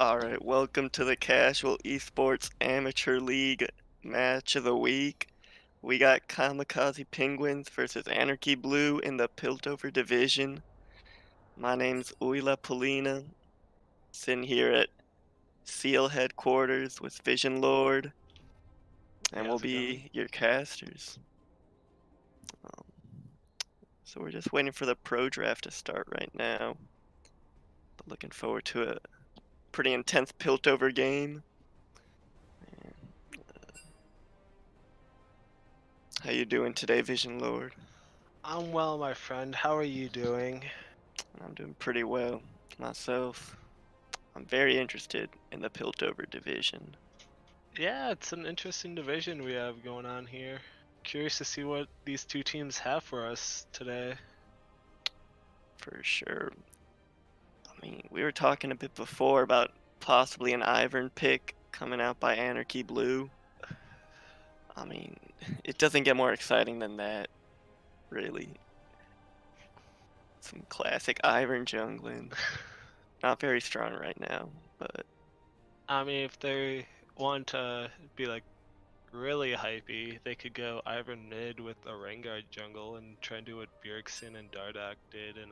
Alright, welcome to the Casual Esports Amateur League Match of the Week. We got Kamikaze Penguins versus Anarchy Blue in the Piltover Division. My name's Uila Polina, sitting here at SEAL Headquarters with Vision Lord, and we'll be your casters. So we're just waiting for the pro draft to start right now, but looking forward to it. Pretty intense Piltover game. And, how you doing today, Vision Lord? I'm well, my friend. How are you doing? I'm doing pretty well myself. I'm very interested in the Piltover division. Yeah, it's an interesting division we have going on here. Curious to see what these two teams have for us today. For sure. I mean, we were talking a bit before about possibly an Ivern pick coming out by Anarchy Blue. I mean, it doesn't get more exciting than that, really. Some classic Ivern jungling. Not very strong right now, but... I mean, if they want to be, like, really hypey, they could go Ivern mid with a Rengar jungle and try and do what Bjergsen and Dardock did in,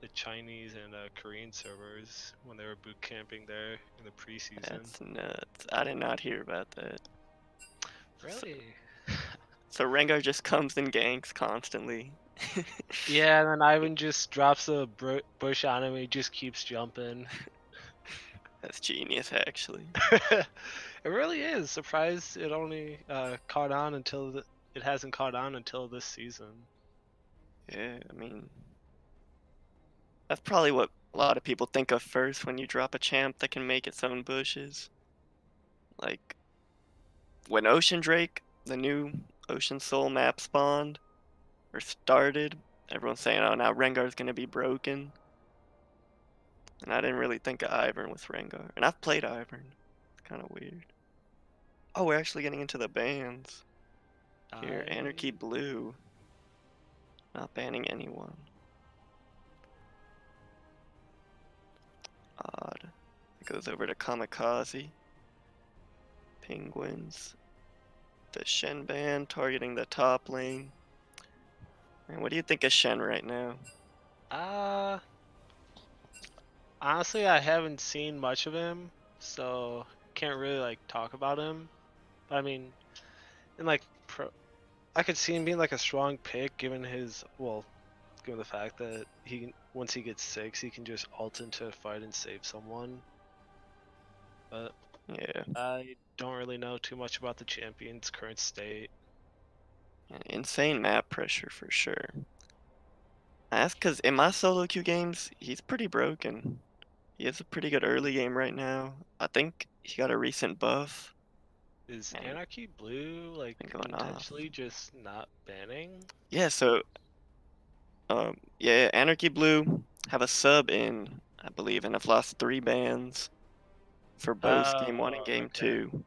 the Chinese and Korean servers when they were boot camping there in the preseason. That's nuts. I did not hear about that. Really? So Rengar just comes and ganks constantly. Yeah, and then Ivern just drops a bush on him and he just keeps jumping. That's genius, actually. It really is. Surprised it only caught on until it hasn't caught on until this season. Yeah, I mean... That's probably what a lot of people think of first when you drop a champ that can make its own bushes. Like, when Ocean Drake, the new Ocean Soul map spawned, or started, everyone's saying, oh, now Rengar's gonna be broken. And I didn't really think of Ivern with Rengar. And I've played Ivern. It's kind of weird. Oh, we're actually getting into the bans. Here, Anarchy Blue. Not banning anyone. Odd. It goes over to Kamikaze Penguins. The Shen ban targeting the top lane. And what do you think of Shen right now? Honestly, I haven't seen much of him, so can't really like talk about him. But I mean, and like I could see him being like a strong pick given his given the fact that he, once he gets 6, he can just ult into a fight and save someone. But yeah, I don't really know too much about the champion's current state. Insane map pressure for sure. That's because in my solo queue games, he's pretty broken. He has a pretty good early game right now. I think he got a recent buff. Is Anarchy Blue like potentially just not banning? Yeah, so... yeah, Anarchy Blue have a sub in, I believe, and have lost 3 bans for both Game 1 and Game 2.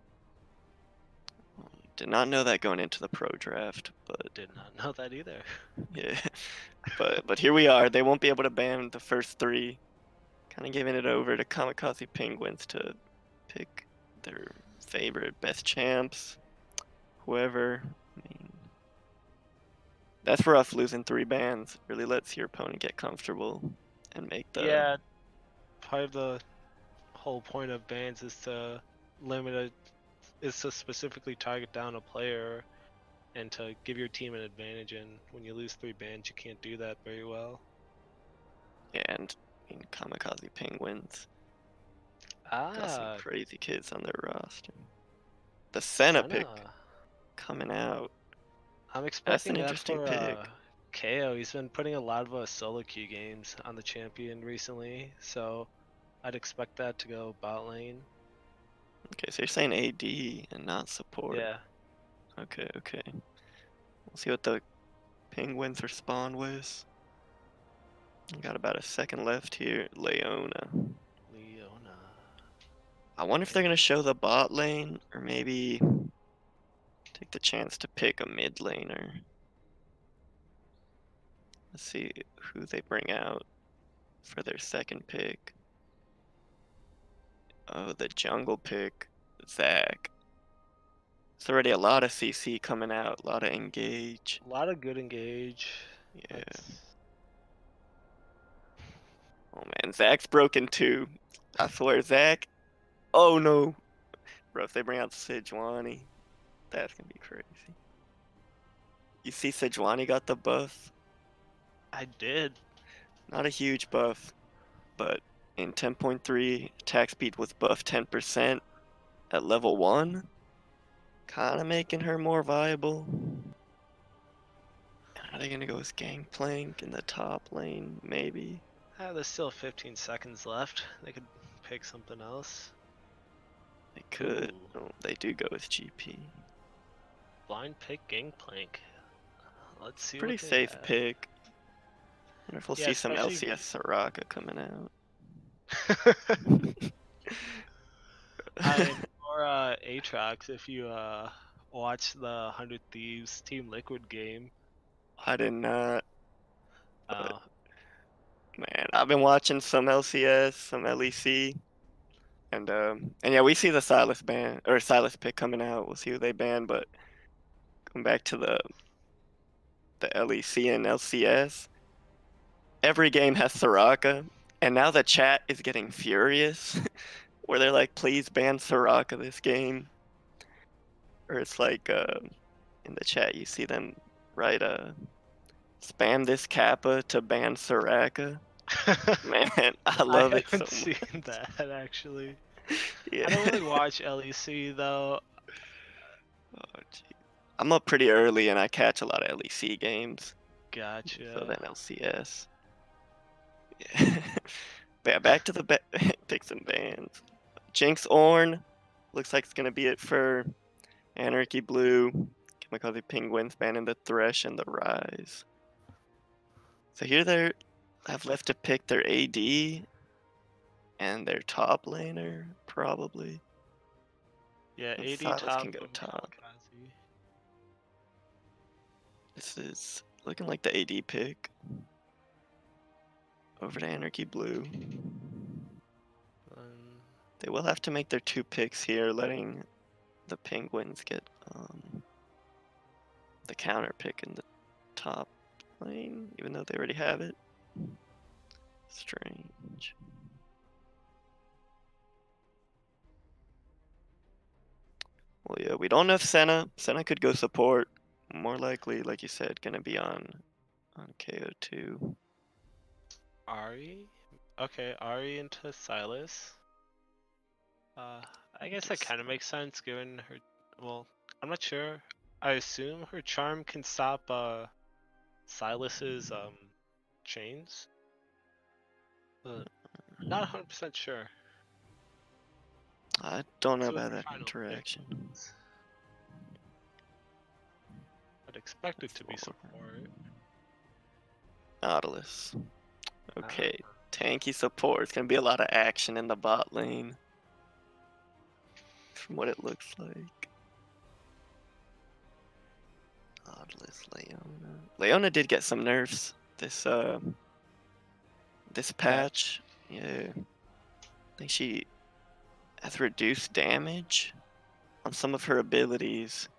Did not know that going into the pro draft, but did not know that either. Yeah, but here we are. They won't be able to ban the first 3, kind of giving it over to Kamikaze Penguins to pick their favorite best champs, whoever. That's rough, losing 3 bans. Really lets your opponent get comfortable and make the... Yeah, part of the whole point of bans is to specifically target down a player and to give your team an advantage, and when you lose 3 bans, you can't do that very well. Yeah, and I mean, Kamikaze Penguins got some crazy kids on their roster. The Senna pick coming out. I'm expecting that for KO. He's been putting a lot of solo queue games on the champion recently, so I'd expect that to go bot lane. Okay, so you're saying AD and not support. Yeah. Okay, okay. We'll see what the Penguins respond with. We got about a second left here. Leona. I wonder if they're gonna show the bot lane or maybe take the chance to pick a mid laner. Let's see who they bring out for their second pick. Oh, the jungle pick, Zach. It's already a lot of CC coming out, a lot of engage. A lot of good engage. Yeah. That's... Oh man, Zach's broken too. I swear, Zach. Oh no. Bro, if they bring out Sejuani, that's gonna be crazy. You see Sejuani got the buff? I did. Not a huge buff, but in 10.3, attack speed was buffed 10% at level 1. Kind of making her more viable. Are they going to go with Gangplank in the top lane, maybe? There's still 15 seconds left. They could pick something else. They could. Oh, they do go with GP. Blind pick Gangplank. Let's see. Pretty safe pick. I wonder if we'll see some LCS Soraka coming out. Or Aatrox, if you watch the 100 Thieves Team Liquid game. I did not. Oh. Man, I've been watching some LCS, some LEC, and yeah, we see the Silas ban or Silas pick coming out. We'll see who they ban, but going back to the LEC and LCS, every game has Soraka. And now the chat is getting furious, where they're like, please ban Soraka this game. Or it's like, in the chat you see them write, spam this Kappa to ban Soraka. Man, I love it so much. I haven't seen that, actually. Yeah. I don't really watch LEC, though. Oh, geez. I'm up pretty early, and I catch a lot of LEC games. Gotcha. So then LCS. Yeah, back to the picks and bans. Jinx Ornn looks like it's gonna be it for Anarchy Blue, Kamikaze Penguins banning the Thresh and the Rise. So here they have left to pick their AD and their top laner probably. Yeah, and AD Silas top can go top. Kamikaze. This is looking like the AD pick. Over to Anarchy Blue. They will have to make their two picks here, letting the Penguins get the counter pick in the top lane, even though they already have it. Strange. Well, yeah, we don't know if Senna. Senna could go support. More likely, like you said, gonna be on KO2. Ahri? Okay, Ahri into Silas. I guess that kind of makes sense given her... Well, I'm not sure. I assume her charm can stop Silas's chains? But not 100% sure. I don't know about that interaction. I'd expect it to be support. Nautilus. Okay, tanky support. It's gonna be a lot of action in the bot lane, from what it looks like. Godless Leona. Leona did get some nerfs this patch. Yeah, I think she has reduced damage on some of her abilities.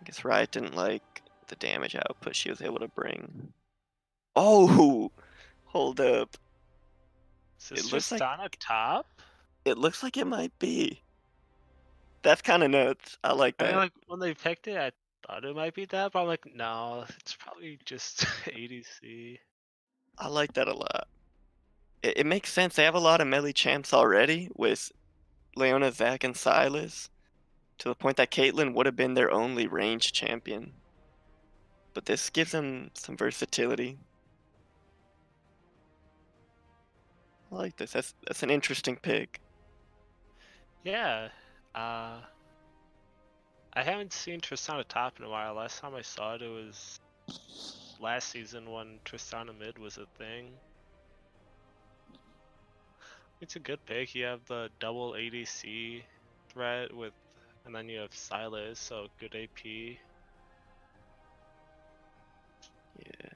I guess Riot didn't like the damage output she was able to bring. Oh. Hold up. Is this Tristana like, top? It looks like it might be. That's kind of nuts. I like that. I mean, like, when they picked it, I thought it might be that, but I'm like, no, it's probably just ADC. I like that a lot. It makes sense. They have a lot of melee champs already with Leona, Zach, and Silas, to the point that Caitlyn would have been their only range champion. But this gives them some versatility. I like this. That's an interesting pick. Yeah. I haven't seen Tristana top in a while. Last time I saw it, it was last season when Tristana mid was a thing. It's a good pick. You have the double ADC threat with, and then you have Silas, so good AP. Yeah.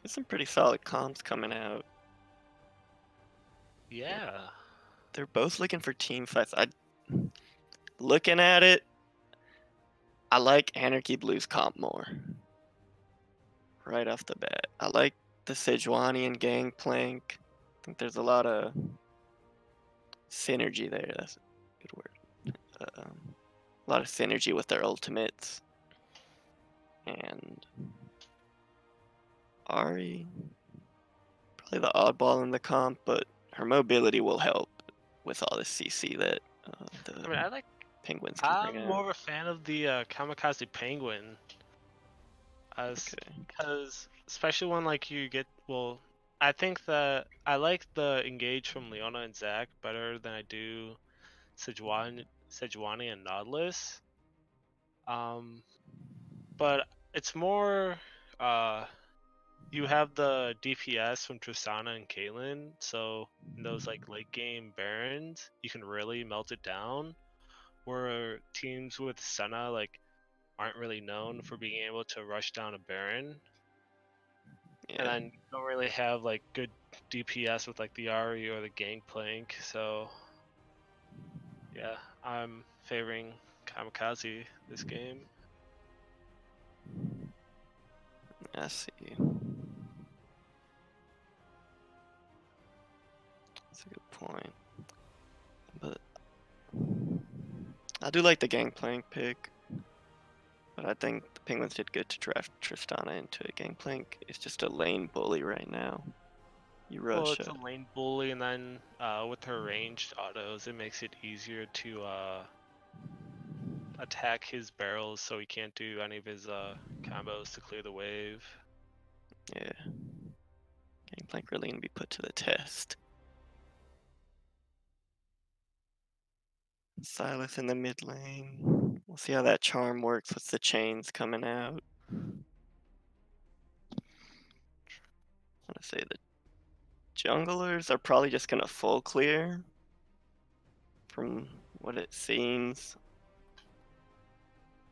There's some pretty solid comps coming out. Yeah. They're both looking for team fights. Looking at it, I like Anarchy Blue's comp more. Right off the bat. I like the Sejuani and Gangplank. I think there's a lot of synergy there. That's a good word. A lot of synergy with their ultimates. And Ahri, probably the oddball in the comp, but her mobility will help with all the CC that I like Penguins. I'm more of a fan of the Kamikaze Penguin, because especially when like you get I think that I like the engage from Leona and Zach better than I do Sejuani and Nautilus. But it's more, you have the DPS from Tristana and Caitlyn, so in those like late game Barons, you can really melt it down. Where teams with Senna like aren't really known for being able to rush down a Baron, and then you don't really have like good DPS with like the Ahri or the Gangplank. So yeah, I'm favoring Kamikaze this game. I see. That's a good point. But I do like the Gangplank pick. But I think the Penguins did good to draft Tristana into a Gangplank. It's just a lane bully right now. You rush. Well, it's a lane bully, and then with her ranged autos, it makes it easier to attack his barrels, so he can't do any of his combos to clear the wave. Yeah. Gangplank really gonna be put to the test. Silas in the mid lane. We'll see how that charm works with the chains coming out. I wanna say the junglers are probably just gonna full clear from what it seems.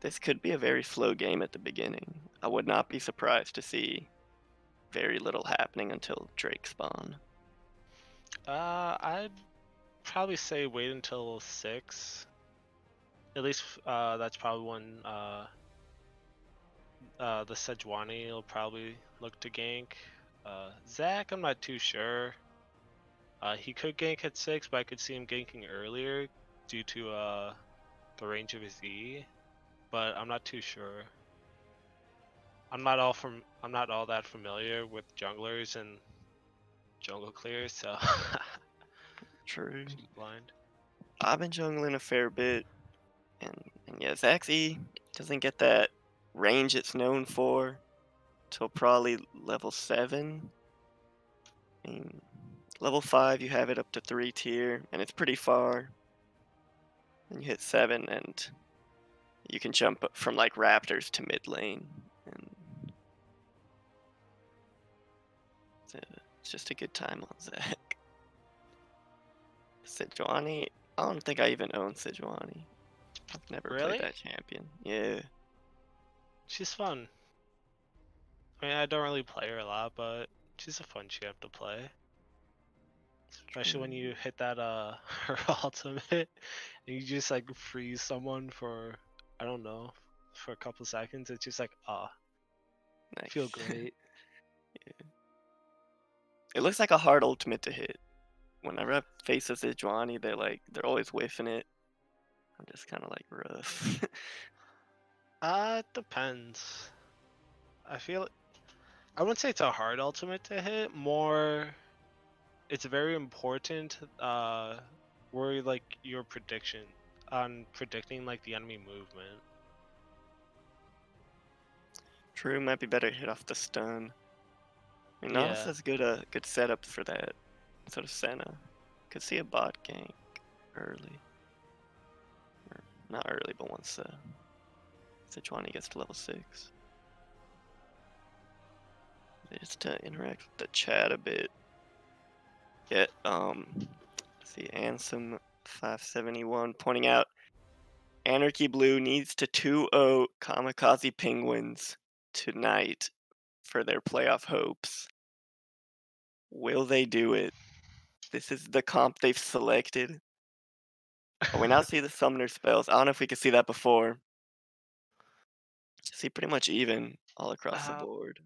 This could be a very slow game at the beginning. I would not be surprised to see very little happening until Drake spawn. I'd probably say wait until 6. At least that's probably when the Sejuani will probably look to gank. Zach, I'm not too sure. He could gank at 6, but I could see him ganking earlier due to the range of his E. But I'm not too sure. I'm not all that familiar with junglers and jungle clears, so true. Blind. I've been jungling a fair bit, and yeah, Zaxi doesn't get that range it's known for till probably level 7. I mean, level 5 you have it up to 3 tier, and it's pretty far. Then you hit 7 and you can jump from like Raptors to mid lane, and it's just a good time on Zach. Sejuani, I don't think I even own Sejuani. I've never played that champion. Yeah, she's fun. I mean, I don't really play her a lot, but she's a fun champ to play. Especially when you hit that her ultimate, and you just like freeze someone for, I don't know, for a couple seconds. It's just like, nice. Feel great. Yeah. It looks like a hard ultimate to hit. Whenever I face a Sejuani, they're always whiffing it. I'm just kind of like rough. It depends. I wouldn't say it's a hard ultimate to hit. More, it's very important. Worry like your prediction. On predicting like the enemy movement. True, might be better hit off the stun. I mean, Nautilus has good setup for that. Sort of Senna. Could see a bot gank early. Or not early, but once Sejuani gets to level 6. Just to interact with the chat a bit. Get see Ansem 571 pointing out Anarchy Blue needs to 2-0 Kamikaze Penguins tonight for their playoff hopes. Will they do it? This is the comp they've selected. But we now see the summoner spells. I don't know if we could see that before. See, pretty much even all across the board.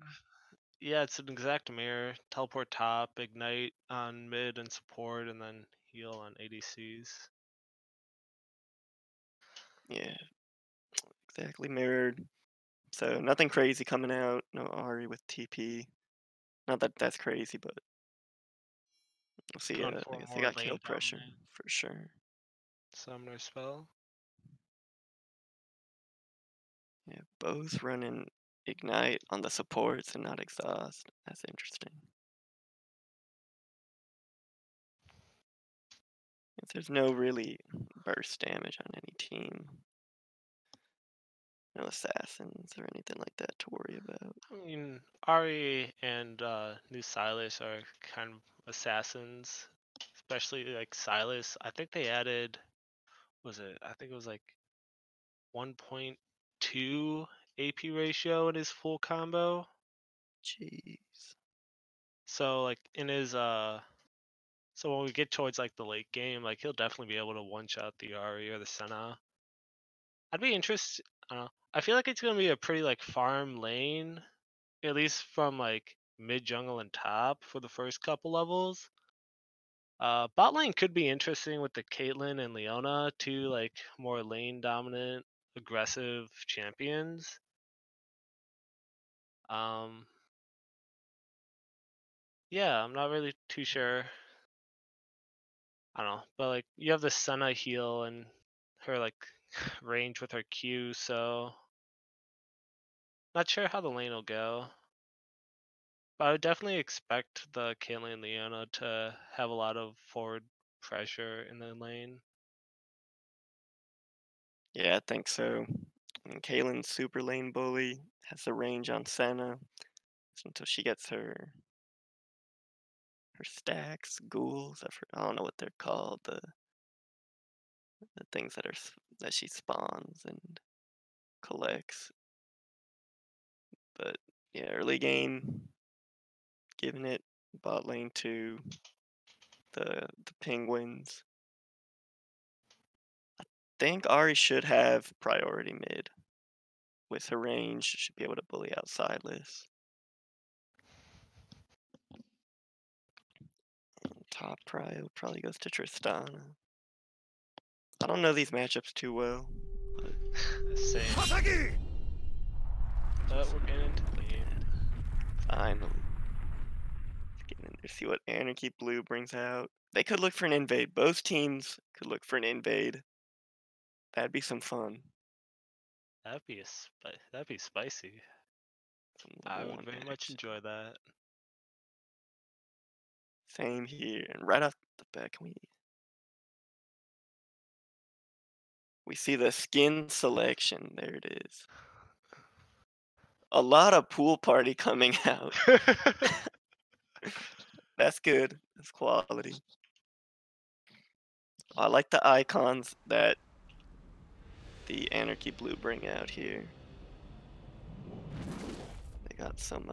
Yeah, it's an exact mirror. Teleport top, ignite on mid and support, and then heal on ADCs. Yeah, exactly mirrored. So nothing crazy coming out. No Ahri with TP. Not that that's crazy, but we'll see. Yeah, I guess they got kill pressure for sure. Summoner spell. Yeah, both running ignite on the supports and not exhaust. That's interesting. There's no really burst damage on any team. No assassins or anything like that to worry about. I mean, Ahri and new Silas are kind of assassins, especially like Silas. I think they added, I think it was like 1.2 AP ratio in his full combo. Jeez. So like in his so when we get towards like the late game, like he'll definitely be able to one shot the Ahri or the Senna. I'd be interested. I don't know. I feel like it's gonna be a pretty like farm lane, at least from like mid jungle and top for the first couple levels. Bot lane could be interesting with the Caitlyn and Leona, two like more lane dominant, aggressive champions. Yeah, I'm not really too sure. I don't know, but like you have the Senna heal and her like range with her Q, so not sure how the lane will go. But I would definitely expect the Caitlyn and Leona to have a lot of forward pressure in the lane. Yeah, I think so. I mean, Caitlyn's super lane bully, has the range on Senna until she gets her stacks, ghouls. I don't know what they're called. The things that are she spawns and collects. But yeah, early game, giving it bot lane to the Penguins. I think Ahri should have priority mid. With her range, she should be able to bully out Silas. Top prio probably goes to Tristana. I don't know these matchups too well. But... Same. But we're getting into the game. Finally. Let's get in there, see what Anarchy Blue brings out. They could look for an invade. Both teams could look for an invade. That'd be some fun. That'd be spicy. I would very much enjoy that. Same here, and right off the back we see the skin selection. There it is. A lot of pool party coming out. That's good. That's quality. I like the icons that the Anarchy Blue bring out here. They got some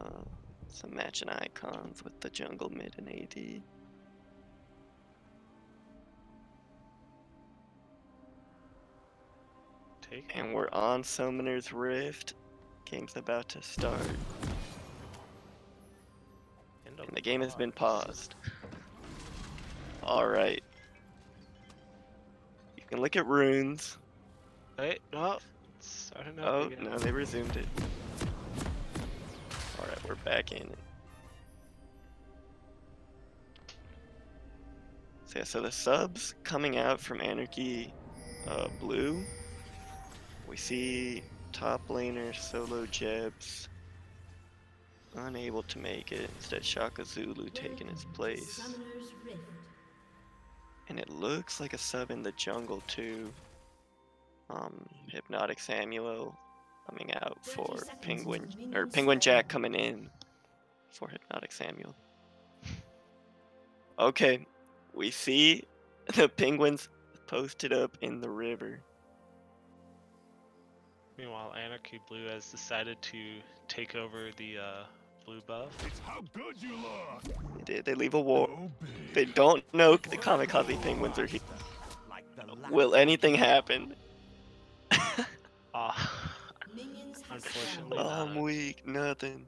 matching icons with the jungle, mid, and AD. And we're on Summoner's Rift. Game's about to start. And the game has been paused. Alright. You can look at runes. Wait, no. Starting up again. No, they resumed it. Alright, we're back in it. So, yeah, so the subs coming out from Anarchy Blue. We see top laner solo Jebs unable to make it. Instead, Shaka Zulu taking his place. And it looks like a sub in the jungle too. Hypnotic Samuel coming out for Penguin, or Penguin Jack coming in for Hypnotic Samuel. Okay, we see the Penguins posted up in the river. Meanwhile, Anarchy Blue has decided to take over the blue buff. It's how good you look. They leave a war. They don't know the Kamikaze Penguins are here. Will anything happen? Unfortunately, I'm weak. Nothing.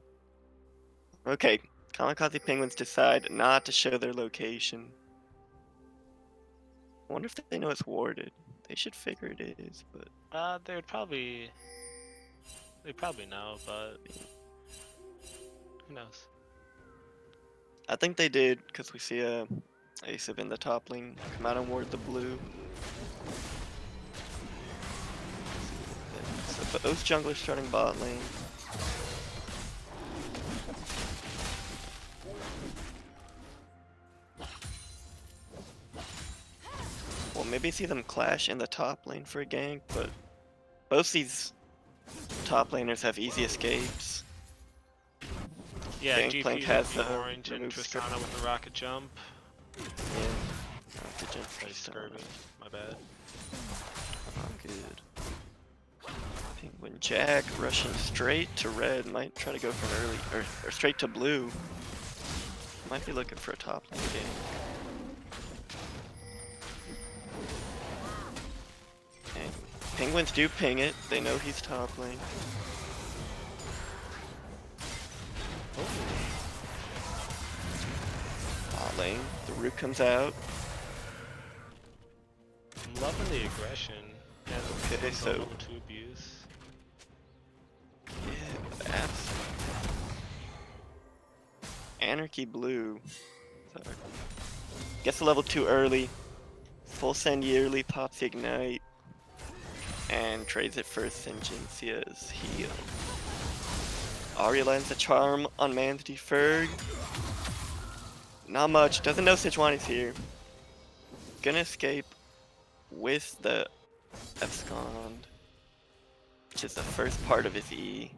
Okay, Kamikaze Penguins decide not to show their location. I wonder if they know it's warded. They should figure it is, but they would probably. They probably know, but who knows? I think they did because we see a Aesop in the top lane come out and ward the blue. So both junglers starting bot lane. Well, maybe see them clash in the top lane for a gank, but both these top laners have easy escapes. Yeah, Gangplank has the orange and Tristana with the rocket jump. Yeah, rocket jump. Scurvy. My bad. Oh, good. Penguin Jack rushing straight to red. Might try to go from early or straight to blue. Might be looking for a top lane game. Okay. Penguins do ping it. They know he's top lane. Oh. Bot lane. The Root comes out. I'm loving the aggression. And okay, so level 2 abuse. Yeah, that's Anarchy Blue. Sorry. Gets to level 2 early. Full Send Yearly pops Ignite. And trades it for Singencia's heal. Ahri lands a charm on Manzyfer. Not much. Doesn't know Sejuani's here. Gonna escape with the abscond, which is the first part of his E.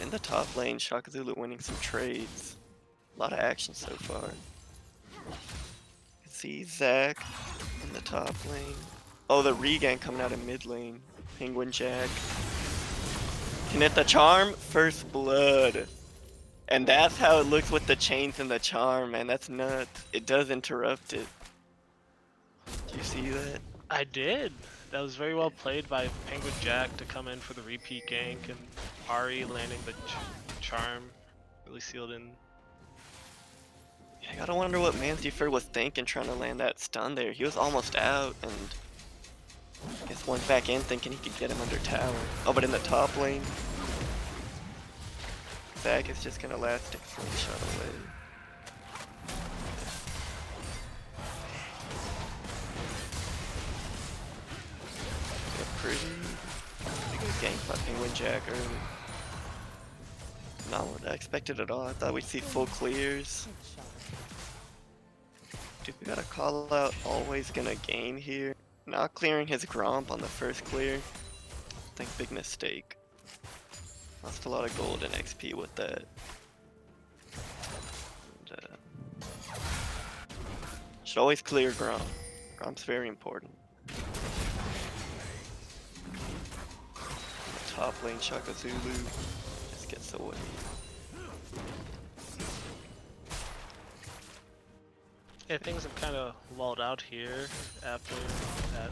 In the top lane, Shaka Zulu winning some trades. A lot of action so far. You can see Zach in the top lane. Oh, the regang coming out in mid lane. Penguin Jack can hit the charm, first blood. And that's how it looks with the chains and the charm, man. That's nuts. It does interrupt it. Do you see that? I did. That was very well played by Penguin Jack to come in for the repeat gank, and Ahri landing the charm really sealed in. I gotta wonder what Manzyfer was thinking trying to land that stun there. He was almost out and I guess went back in thinking he could get him under tower. Oh, but in the top lane, Zach is just gonna last stick slingshot away. Pretty good gank by Penguin Jack early. Not what I expected at all. I thought we'd see full clears. Dude, we gotta call out Always Gonna Game here. Not clearing his Gromp on the first clear. I think big mistake. Lost a lot of gold and XP with that. And, should always clear Gromp. Gromp's very important. Top lane Shaka Zulu just gets away. Yeah, things have kind of lulled out here after that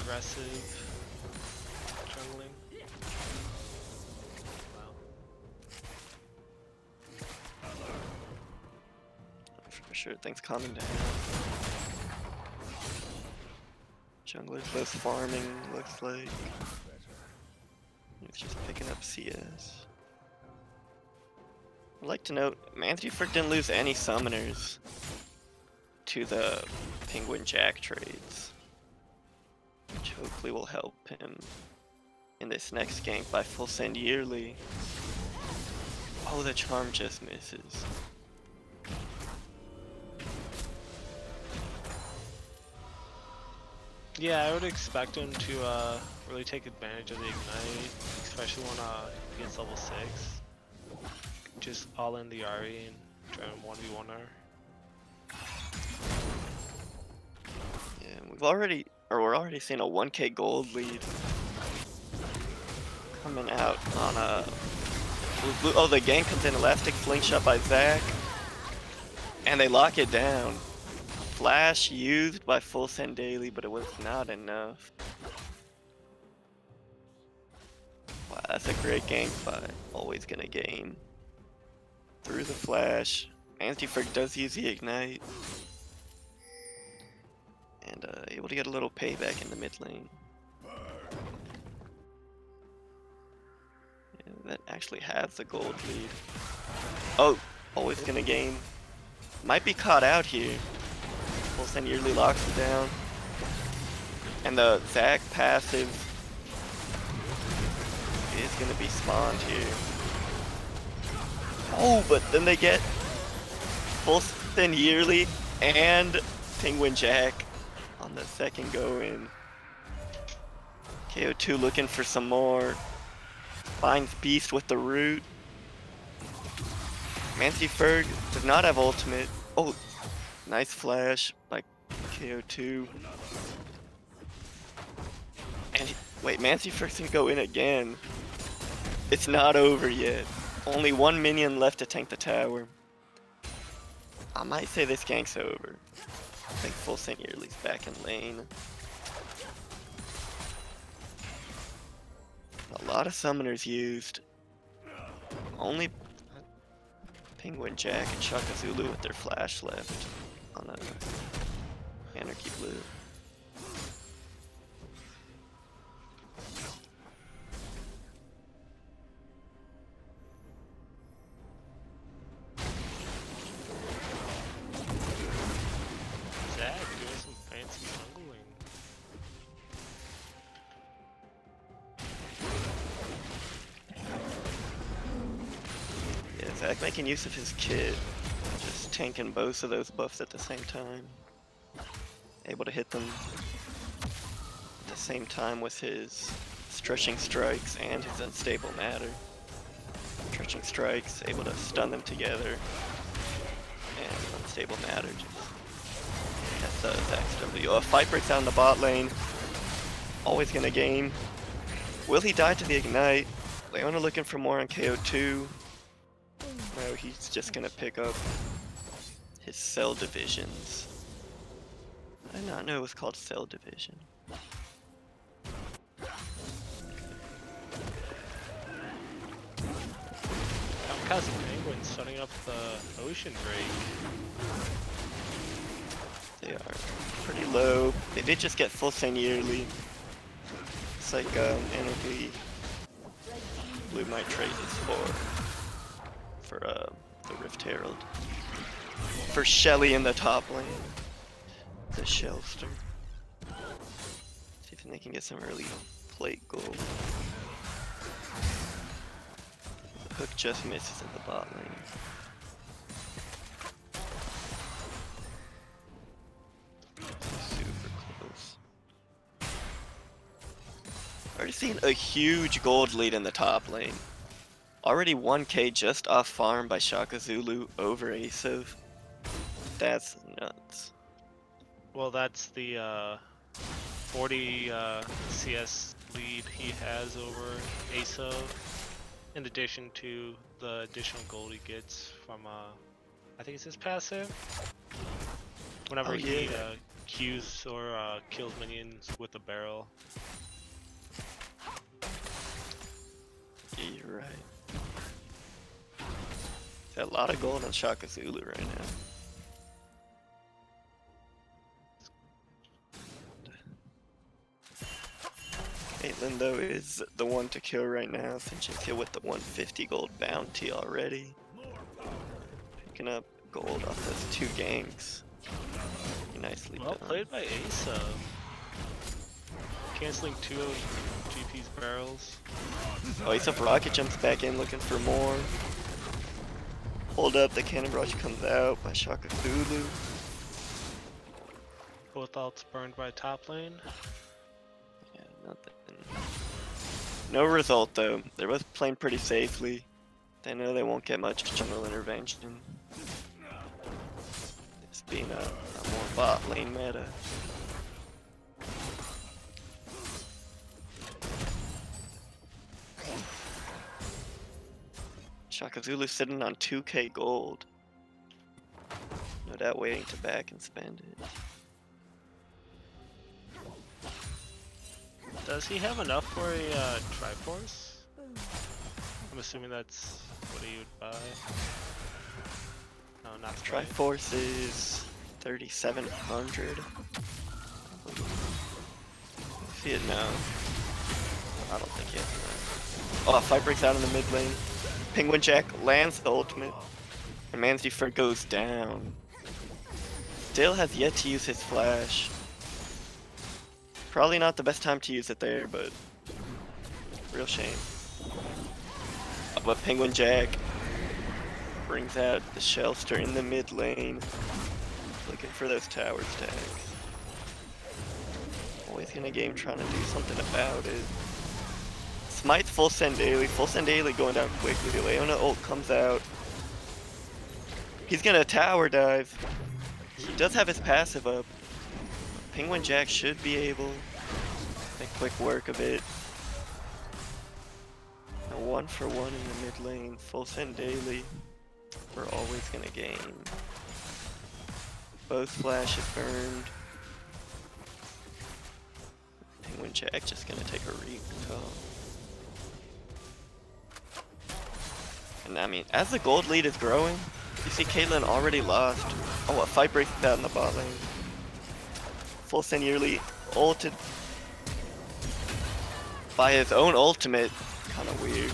aggressive jungling. Wow. For sure, things calming down. Jungler's less farming, looks like. It's just picking up CS. I'd like to note, Manzyfer didn't lose any summoners to the Penguin Jack trades, which hopefully will help him in this next gank by Full Send Yearly. Oh, the charm just misses. Yeah, I would expect him to really take advantage of the Ignite, especially when he gets level 6. Just all in the Ahri and try and 1v1 her. Yeah, we're already seeing a 1k gold lead. Coming out on a blue. Oh, the gank comes in. Elastic fling shot by Zach. And they lock it down. Flash used by Full Send Yearly, but it was not enough. Wow, that's a great gank by Always Gonna Game. Through the flash. Manzyfer does use the ignite. And able to get a little payback in the mid lane. That actually has the gold lead. Oh, Always Gonna Game. Might be caught out here. Full Send Yearly locks it down. And the Zach passive is gonna be spawned here. Oh, but then they get Full Send Yearly and Penguin Jack on the second go in. KO2 looking for some more. Finds Beast with the root. Manzyfer does not have ultimate. Oh, nice flash by KO2. And he, wait, Manzyfer's gonna go in again. It's not over yet. Only one minion left to tank the tower. I might say this gank's over. I think Full Send Yearly's back in lane. A lot of summoners used. Only Penguin Jack and Shaka Zulu with their flash left on the Anarchy Blue. Zach doing some fancy jungling. Zach making use of his kit, just tanking both of those buffs at the same time. Able to hit them at the same time with his stretching strikes and his unstable matter. Stretching strikes, able to stun them together, and unstable matter just that's Zach's W. A fight breaks out in the bot lane. Always Gonna Game. Will he die to the ignite? Leona looking for more on KO2. No, he's just gonna pick up his cell divisions. I did not know it was called cell division. Kamikaze Penguins setting up the ocean break. They are pretty low. They did just get Full Send Yearly. It's like Anarchy Blue might trade this for the Rift Herald. For Shelly in the top lane. The Shellster. See if they can get some early plate gold. The hook just misses at the bot lane. Super close. Already seen a huge gold lead in the top lane. Already 1k just off farm by Shaka Zulu over Aesop. That's nuts. Well, that's the 40 CS lead he has over Aesop, in addition to the additional gold he gets from, I think it's his passive? Whenever he Qs or kills minions with a barrel. Yeah, you're right. A lot of gold on Shaka Zulu right now. Caitlyn though is the one to kill right now, since she's hit with the 150 gold bounty already. Picking up gold off those two ganks. Pretty nicely done. Well played by Aesop. Canceling two of GP's barrels. Oh, Aesop rocket jumps back in looking for more. Hold up, the cannon barrage comes out by Shaka Zulu. Both ults burned by top lane. Yeah, nothing. No result though. They're both playing pretty safely. They know they won't get much jungle intervention. It's being a more bot lane meta. Shaka Zulu sitting on 2K gold. No doubt waiting to back and spend it. Does he have enough for a Triforce? I'm assuming that's what he would buy. No, not Triforce is 3,700. If he had known. I don't think he had known. Oh, fight breaks out in the mid lane. Penguin Jack lands the ultimate. And Manzyfer goes down. Still has yet to use his flash. Probably not the best time to use it there, but real shame. But Penguin Jack brings out the Shellster in the mid lane. Looking for those tower stacks. Always Gonna Game trying to do something about it. Smite Full Send Yearly. Full Send Yearly going down quickly. Leona ult comes out. He's gonna tower dive. He does have his passive up. Penguin Jack should be able to make quick work of it. A 1-for-1 in the mid lane. Full Send Yearly. We're Always Gonna Game. Both flashes burned. Penguin Jack just gonna take a recall. And I mean, as the gold lead is growing, you see Caitlyn already lost. Oh, a fight breaks out in the bot lane. Full Send Yearly ulted by his own ultimate. Kinda weird.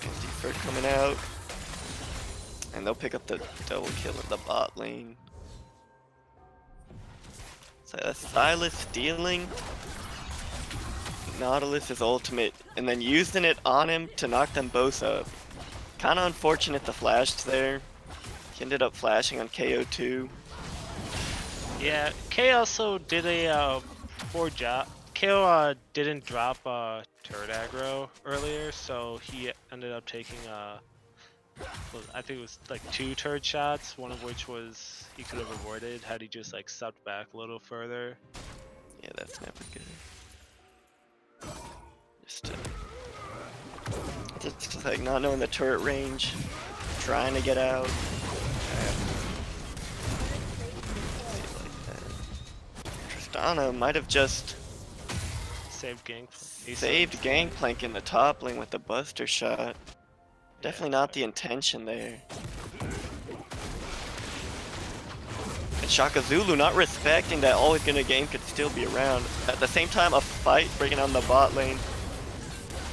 Manzyfer coming out. And they'll pick up the double kill in the bot lane. So that's Silas stealing Nautilus's ultimate and then using it on him to knock them both up. Kind of unfortunate the flash there. He ended up flashing on KO2. Yeah, K also did a poor job. KO didn't drop turret aggro earlier, so he ended up taking I think it was like 2 turret shots, one of which was he could have avoided had he just like stepped back a little further. Yeah, that's never good. Just like not knowing the turret range, trying to get out. Tristana might have just saved Gangplank. Saved Gangplank in the top lane with the buster shot. Definitely not the intention there. And Shaka Zulu not respecting that Always Gonna Game could still be around. At the same time, a fight breaking on the bot lane.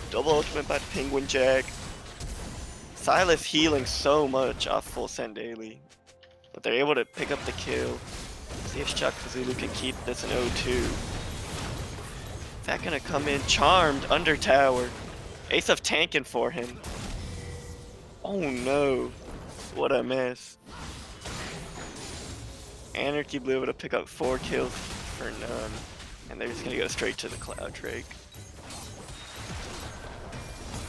Double ultimate by Penguin Jack. Silas healing so much off Full Send Yearly. But they're able to pick up the kill. See if Shaka Zulu can keep this in O2. Is that gonna come in? Charmed under tower. Aesop tanking for him. Oh no, what a mess. Anarchy Blue able to pick up 4 kills for none. And they're just gonna go straight to the Cloud Drake.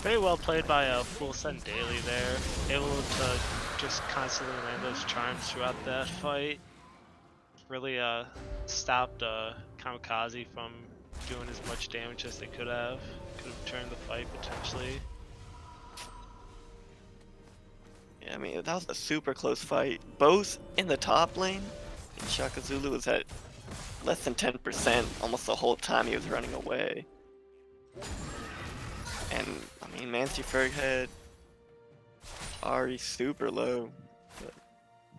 Very well played by Full Send Yearly there. Able to just constantly land those charms throughout that fight. Really stopped Kamikaze from doing as much damage as they could have. Could have turned the fight potentially. I mean, that was a super close fight, both in the top lane, and Shaka Zulu was at less than 10% almost the whole time he was running away. And, I mean, Manzyfer had Ahri super low, but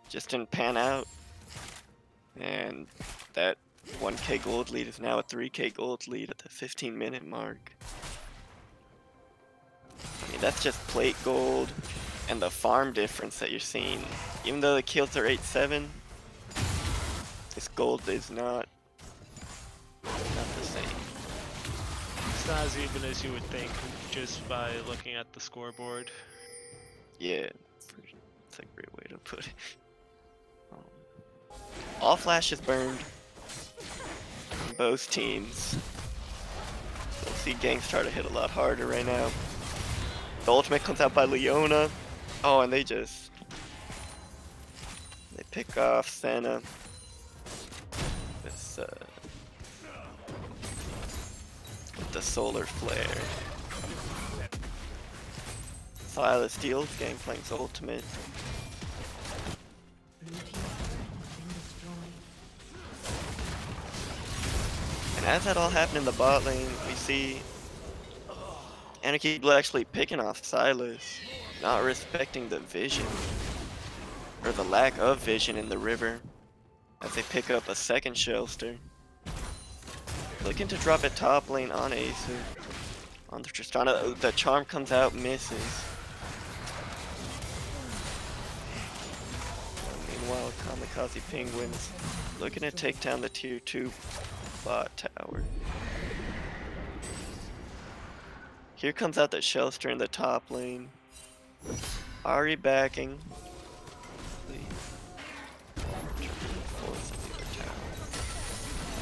just didn't pan out. And that 1K gold lead is now a 3K gold lead at the 15-minute mark. I mean, that's just plate gold. And the farm difference that you're seeing, even though the kills are 8-7, this gold is not the same. It's not as even as you would think just by looking at the scoreboard. Yeah, that's a great way to put it. All flashes burned from both teams. You'll see gangs try to hit a lot harder right now. The ultimate comes out by Leona. Oh, and they pick off Senna. This with the solar flare. Silas steals Gangplank's ultimate. And as that all happened in the bot lane, we see Anarchy Blue actually picking off Silas, not respecting the vision, or the lack of vision in the river, as they pick up a second Shellster. Looking to drop it top lane on Aesop. On the Tristana, the charm comes out, misses. Meanwhile, Kamikaze Penguins looking to take down the tier 2 bot tower. Here comes out the Shellster in the top lane. Ahri backing.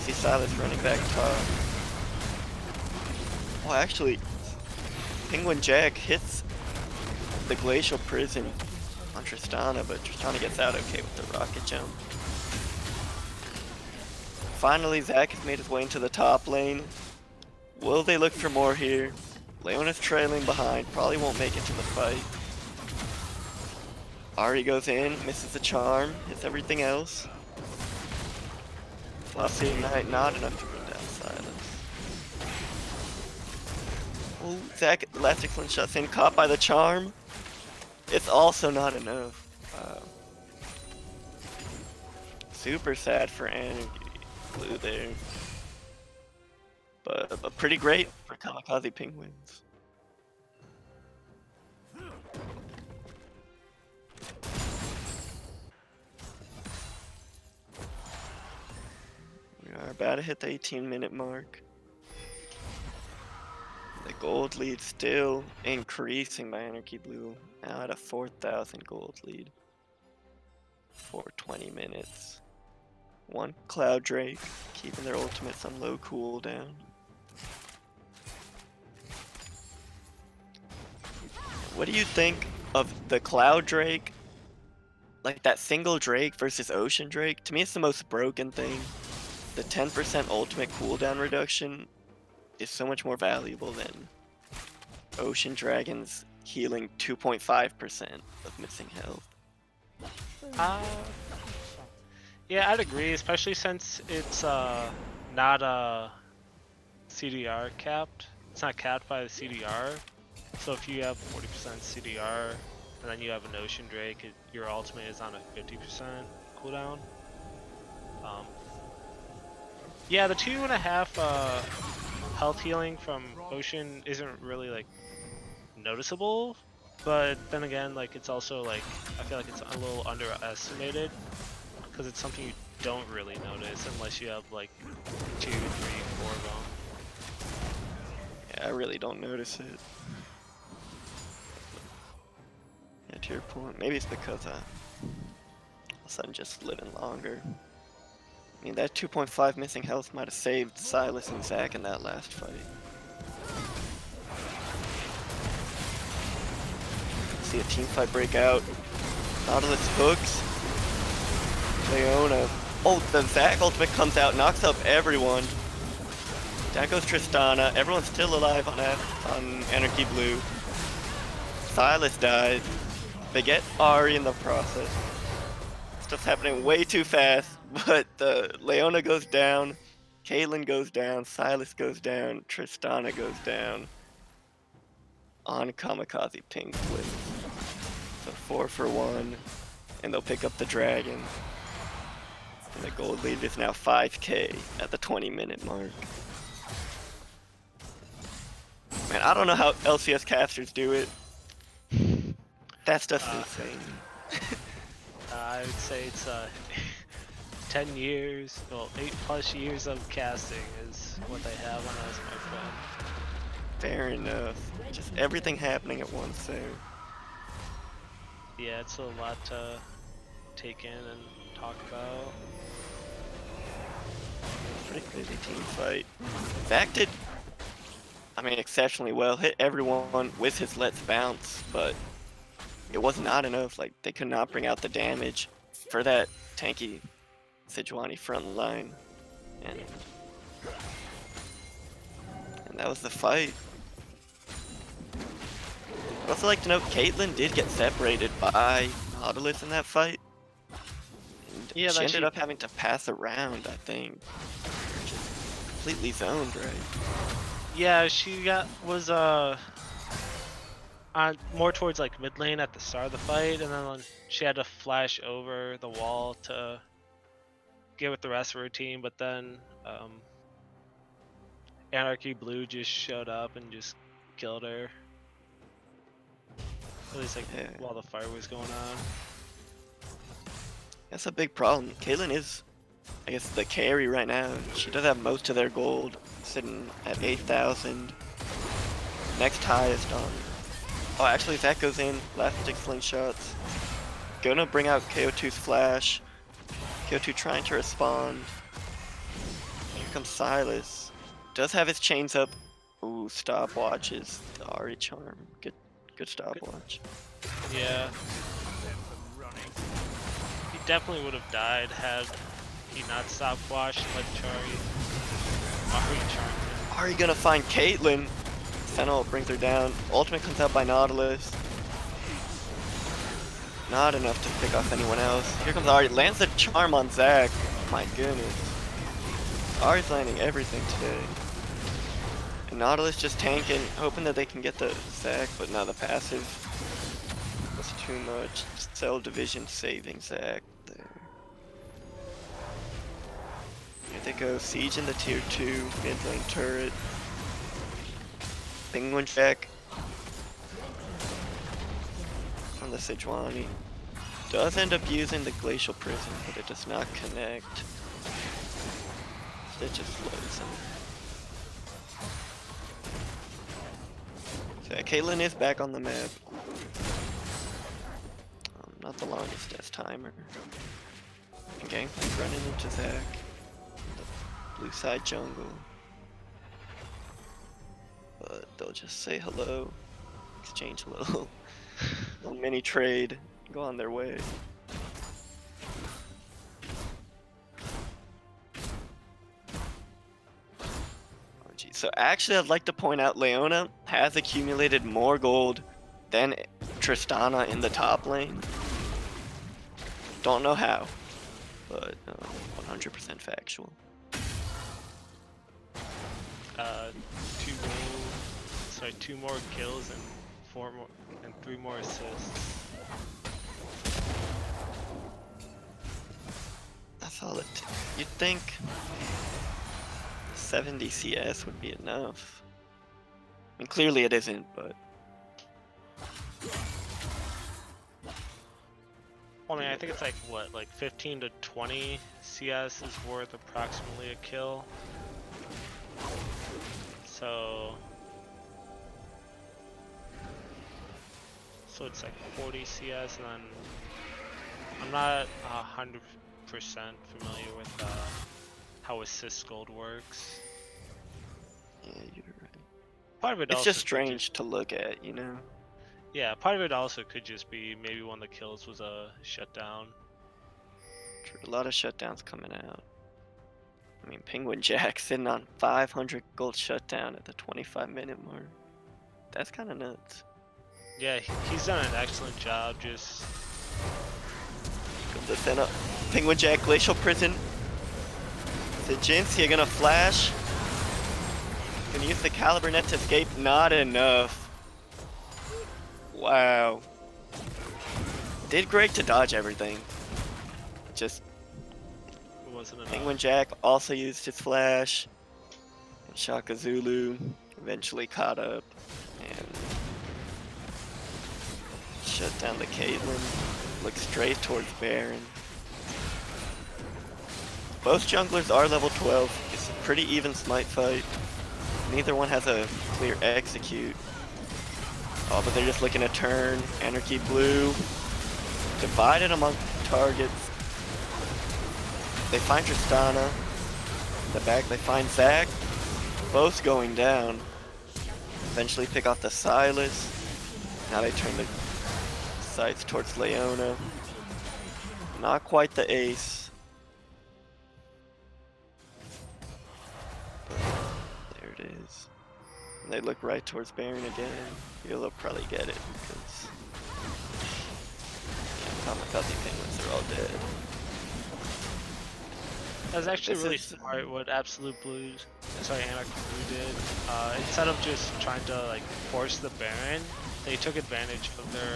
See Silas running back top. Oh, actually, Penguin Jack hits the Glacial Prison on Tristana, but Tristana gets out okay with the rocket jump. Finally, Zach has made his way into the top lane. Will they look for more here? Leona's trailing behind, probably won't make it to the fight. Ahri goes in, misses the charm, hits everything else. Flossy Ignite, not enough to bring down Silas. Oh, Zach, last excellent shots in, caught by the charm. It's also not enough. Wow. Super sad for Anarchy Blue there. But pretty great for Kamikaze Penguins. We are about to hit the 18-minute mark. The gold lead still increasing by Anarchy Blue, now at a 4,000 gold lead for 20 minutes. One Cloud Drake, keeping their ultimates on low cooldown. What do you think of the Cloud Drake? Like that single Drake versus Ocean Drake? To me, it's the most broken thing. The 10% ultimate cooldown reduction is so much more valuable than Ocean Dragon's healing 2.5% of missing health. Yeah, I'd agree, especially since it's not CDR capped. It's not capped by the CDR. So if you have 40% CDR, and then you have an Ocean Drake, your ultimate is on a 50% cooldown. Yeah, the 2.5 health healing from Ocean isn't really like noticeable, but then again, like it's also like I feel like it's a little underestimated because it's something you don't really notice unless you have like 2, 3, 4 of them. Yeah, I really don't notice it. Yeah, to your point, maybe it's because I all of a sudden just living longer. I mean, that 2.5 missing health might have saved Silas and Zach in that last fight. See a team fight break out. Nautilus hooks. Leona. Oh, the Zach ultimate comes out, knocks up everyone. Down goes Tristana. Everyone's still alive on Anarchy Blue. Silas dies. They get Ahri in the process. Stuff's happening way too fast, but Leona goes down, Caitlyn goes down, Silas goes down, Tristana goes down on Kamikaze Penguins. So 4 for 1, and they'll pick up the dragon. And the gold lead is now 5K at the 20-minute mark. Man, I don't know how LCS casters do it. That's just insane. I would say it's 10 years, well, 8+ years of casting is what they have when I was my friend. Fair enough. Just everything happening at once there. Yeah, it's a lot to take in and talk about. Pretty crazy team fight. Zach did, I mean, exceptionally well. Hit everyone with his Let's Bounce, but it was not enough. Like, they could not bring out the damage for that tanky Sejuani front line, and that was the fight. I'd also like to note Caitlyn did get separated by Nautilus in that fight. And yeah, she ended up having to pass around, I think. Just completely zoned, right? Yeah, she was more towards like mid lane at the start of the fight, and then she had to flash over the wall to get with the rest of her team, but then Anarchy Blue just showed up and just killed her. At least like while the fire was going on. That's a big problem. Caitlyn is, I guess, the carry right now. She does have most of their gold, sitting at 8,000. Next highest on. Oh, actually, Zach goes in. Last six slingshots. Gonna bring out KO2's flash. KO2 trying to respond. Here comes Silas. Does have his chains up. Ooh, stopwatch is the Ahri charm. Good stopwatch. Yeah. He definitely would have died had he not stopwatched, but Ahri charmed him. Ahri gonna find Caitlyn. Senna brings her down. Ultimate comes out by Nautilus. Not enough to pick off anyone else. Here comes Ahri. Lands a charm on Zach. Oh my goodness. Ahri's landing everything today. And Nautilus just tanking, hoping that they can get the Zach, but no, the passive was too much. Cell division saving Zach there. Here they go. Siege in the tier 2 mid lane turret. Penguin Jack on the Sejuani does end up using the glacial prison, but it does not connect. It just loads him. So Caitlyn is back on the map. Not the longest death timer. And Gangplank running into Zach. The blue side jungle. But they'll just say hello, exchange a little mini trade, go on their way. Oh, geez. So actually I'd like to point out Leona has accumulated more gold than Tristana in the top lane. Don't know how, but 100% factual. Two more kills and three more assists. That's all it takes. You'd think 70 CS would be enough. I mean, clearly it isn't, but well, I mean, I think it's like what, like 15 to 20 CS is worth approximately a kill. So it's like 40 CS, and then I'm not 100% familiar with how assist gold works. Yeah, you're right. Part of it it's just strange to look at, you know? Yeah, part of it also could just be maybe one of the kills was a shutdown. True, a lot of shutdowns coming out. I mean, Penguin Jack sitting on 500 gold shutdown at the 25-minute mark. That's kind of nuts. Yeah, he's done an excellent job. Just comes the up. Penguin Jack, glacial prison. The Jinx, you're gonna flash. Gonna use the Caliber Net to escape. Not enough. Wow. Did great to dodge everything. Just. Penguin Jack also used his flash, and Shaka Zulu eventually caught up and shut down the Caitlyn. Looked straight towards Baron. Both junglers are level 12. It's a pretty even smite fight. Neither one has a clear execute. Oh, but they're just looking to turn. Anarchy Blue divided among targets. They find Tristana. In the back, they find Zach. Both going down. Eventually pick off the Silas. Now they turn the sights towards Leona. Not quite the ace. But there it is. and they look right towards Baron again, you'll probably get it because Kamikaze Penguins are all dead. That was actually really smart what Anarchy Blue did. Instead of just trying to like force the Baron, they took advantage of their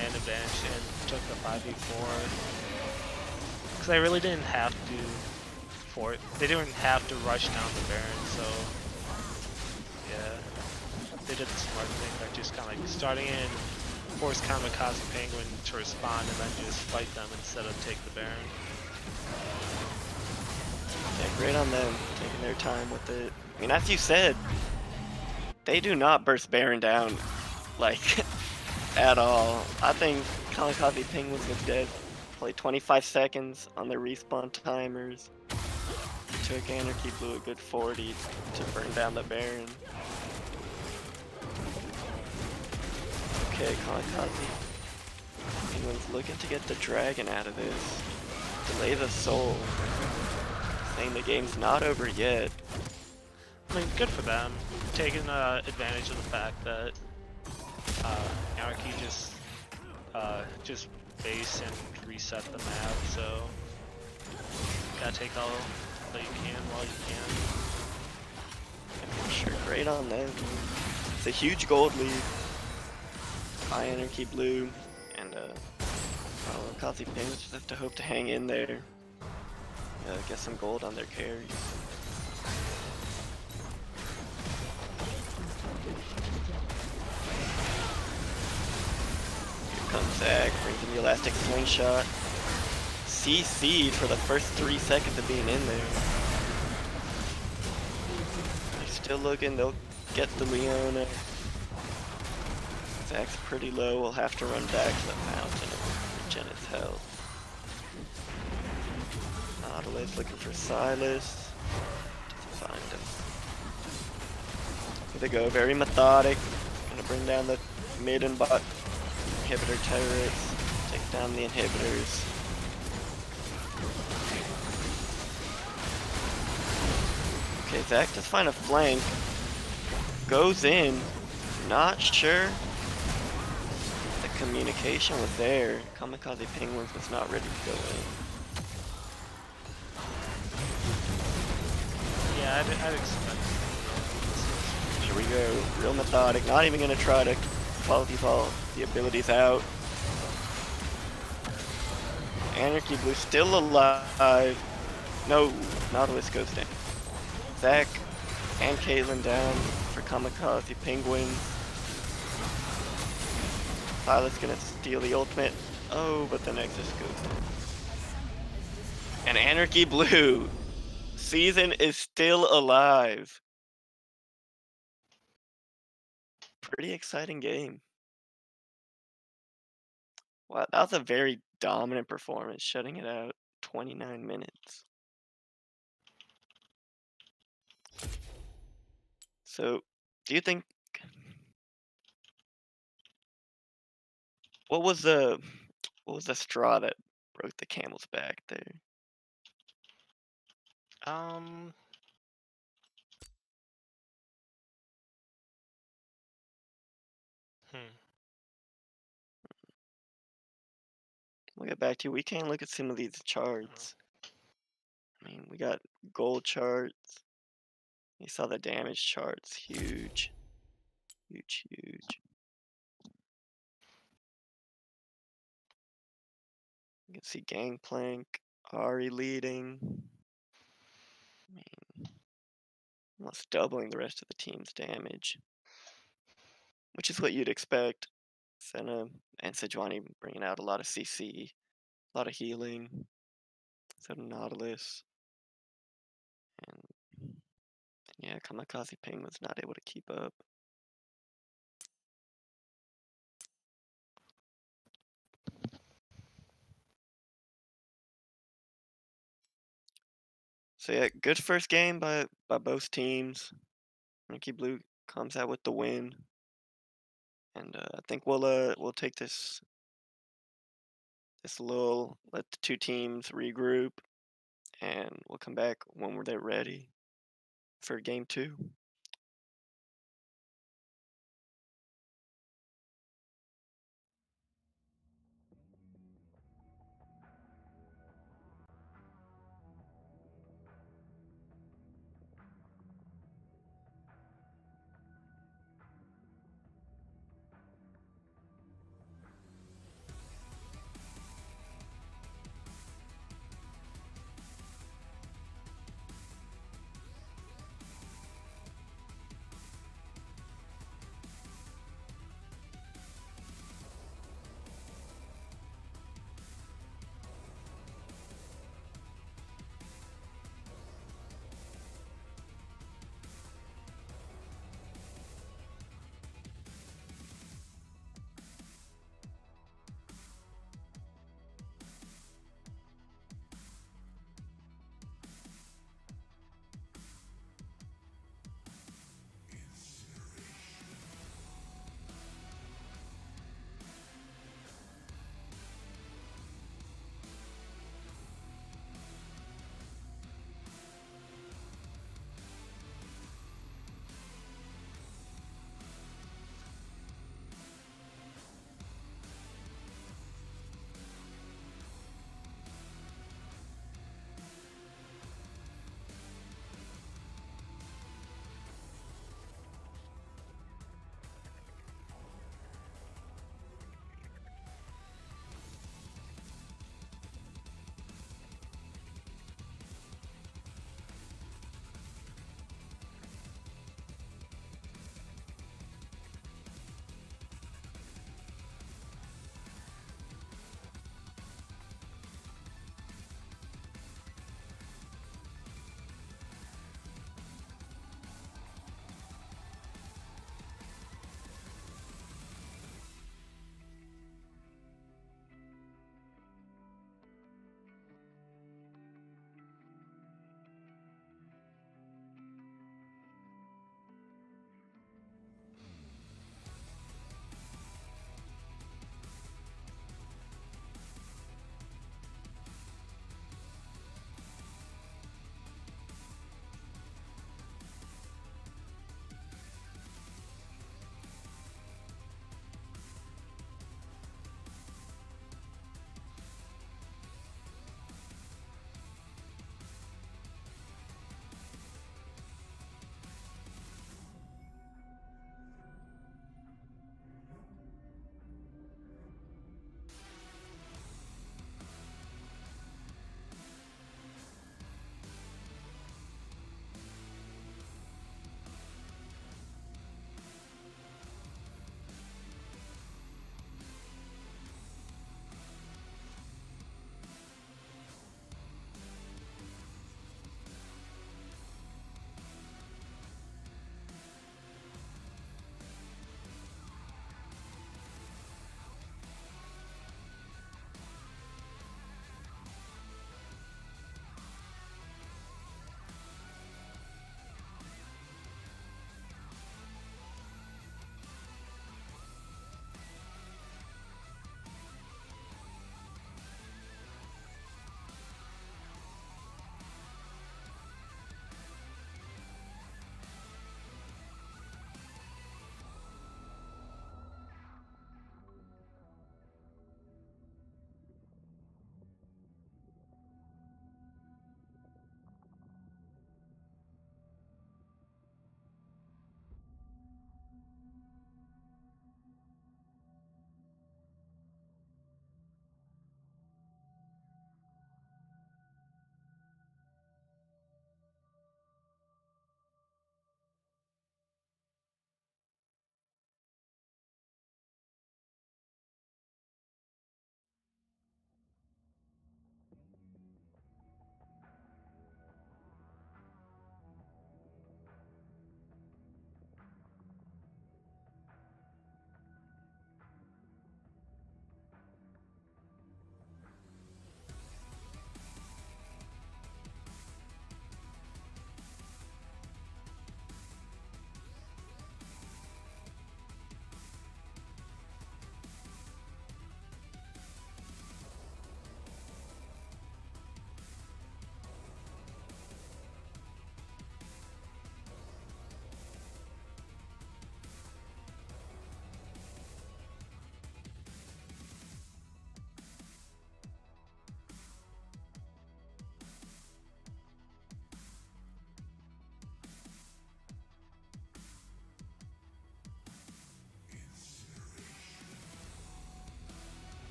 man advantage and took the 5v4. Because they really didn't have to fort. They didn't have to rush down the Baron, so yeah, they did the smart thing by just kind of like starting in. Force Kamikaze Penguin to respond and then just fight them instead of take the Baron. Yeah, great on them, taking their time with it. I mean, as you said, they do not burst Baron down, like, at all. I think Kamikaze Penguins was dead probably 25 seconds on their respawn timers. It took Anarchy Blue a good 40 to burn down the Baron. Okay, Kamikaze Penguins looking to get the dragon out of this. Delay the soul. Saying the game's not over yet. I mean, good for them. Taking advantage of the fact that Anarchy just base and reset the map, so gotta take all that you can while you can. I'm sure, great on them. It's a huge gold lead by Anarchy Blue, and Kamikaze Penguins just have to hope to hang in there, get some gold on their carries. Here comes Zach, brings in the elastic slingshot, CC'd for the first 3 seconds of being in there. They're still looking, they'll get the Leona. Zach's pretty low, we'll have to run back to the mountain and regen its health. Nautilus looking for Silas. Doesn't find him. Here they go, very methodic. Gonna bring down the mid and bot inhibitor turrets. Take down the inhibitors. Okay, Zach does find a flank. Goes in. Not sure. Communication was there. Kamikaze Penguins was not ready to go in. Yeah, I'd expect. Here we go. Real methodic. Not even gonna try to quality ball the abilities out. Anarchy Blue still alive. No, Nautilus goes down. Zach and Caitlyn down for Kamikaze Penguins. Silas gonna steal the ultimate. Oh, but the Nexus goes. And Anarchy Blue, season is still alive. Pretty exciting game. Wow, that was a very dominant performance, shutting it out 29 minutes. So, do you think? What was the straw that broke the camel's back there? We'll get back to you. We can't look at some of these charts. I mean, we got gold charts. You saw the damage charts. Huge. Huge, huge. You can see Gangplank, Ahri leading. I mean, almost doubling the rest of the team's damage, which is what you'd expect. Senna and Sejuani bringing out a lot of CC, a lot of healing. So Nautilus, and yeah, Kamikaze Penguins not able to keep up. So yeah, good first game by both teams. Anarchy Blue comes out with the win, and I think we'll take this lull, let the two teams regroup, and we'll come back when they're ready for game 2.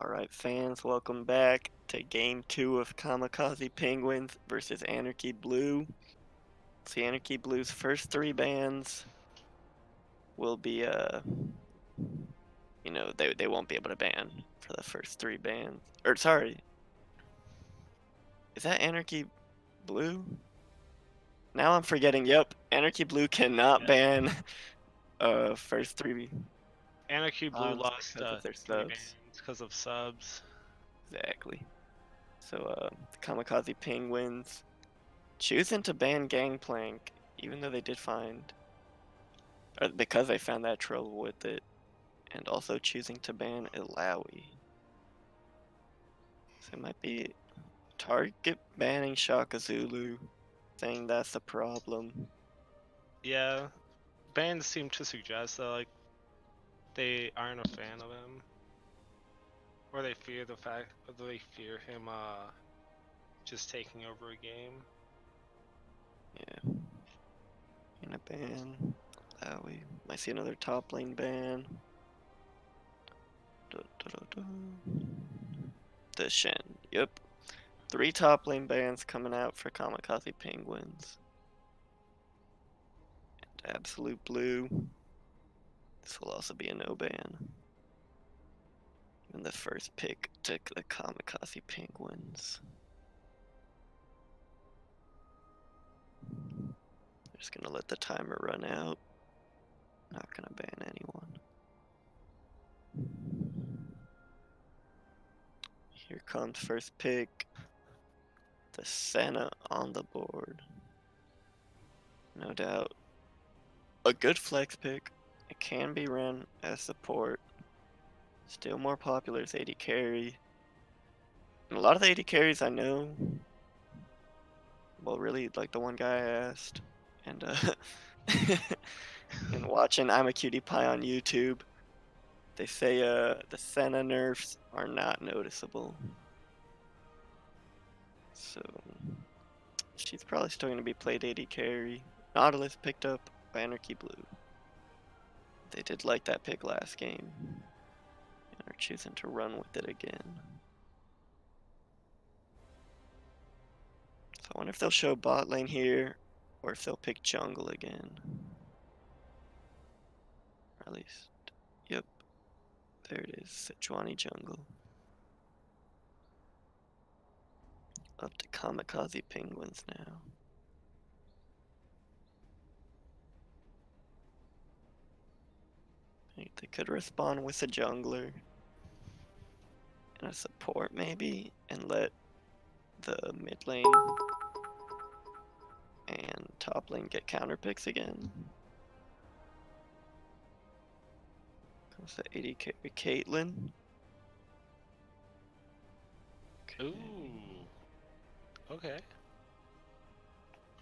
Alright fans, welcome back to game 2 of Kamikaze Penguins versus Anarchy Blue. See, Anarchy Blue's first 3 bans will be, you know, they won't be able to ban for the first 3 bans. Or, sorry. Is that Anarchy Blue? Now I'm forgetting, yep, Anarchy Blue cannot ban first 3. Anarchy Blue lost their subs because of subs. Exactly. So the Kamikaze Penguins choosing to ban Gangplank, even though they did find, or because they found that trouble with it, and also choosing to ban Illaoi. So it might be target banning Shaka Zulu, saying that's the problem. Yeah, bans seem to suggest that, like, they aren't a fan of him, or they fear the fact that they fear him just taking over a game. Yeah, and a ban. We might see another top lane ban. The Shen. Yep, 3 top lane bans coming out for Kamikaze Penguins. And Absolute Blue. This will also be a no ban. And the first pick took the Kamikaze Penguins. I'm just gonna let the timer run out. Not gonna ban anyone. Here comes first pick. The Senna on the board. No doubt a good flex pick. It can be run as support. Still more popular as AD carry. And a lot of the AD carries I know. Well, really, like the one guy I asked. And, and watching I'm a Cutie Pie on YouTube. They say the Senna nerfs are not noticeable. So, she's probably still going to be played AD carry. Nautilus picked up by Anarchy Blue. They did like that pick last game, and are choosing to run with it again. So I wonder if they'll show bot lane here, or if they'll pick jungle again. Or at least, yep, there it is, Sejuani jungle. Up to Kamikaze Penguins now. They could respawn with a jungler and a support maybe, and let the mid lane and top lane get counter picks again. Comes the AD carry Caitlyn. Okay. Ooh. Okay.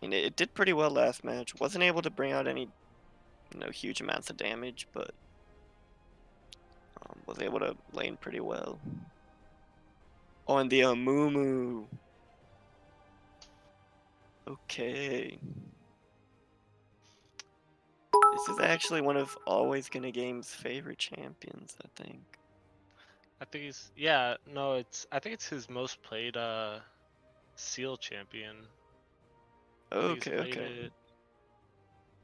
And it did pretty well last match. Wasn't able to bring out any, you know, huge amounts of damage, but was able to lane pretty well. Oh, and the Amumu. Okay. This is actually one of Always Gonna Game's favorite champions, I think. I think it's his most played seal champion. Okay, okay.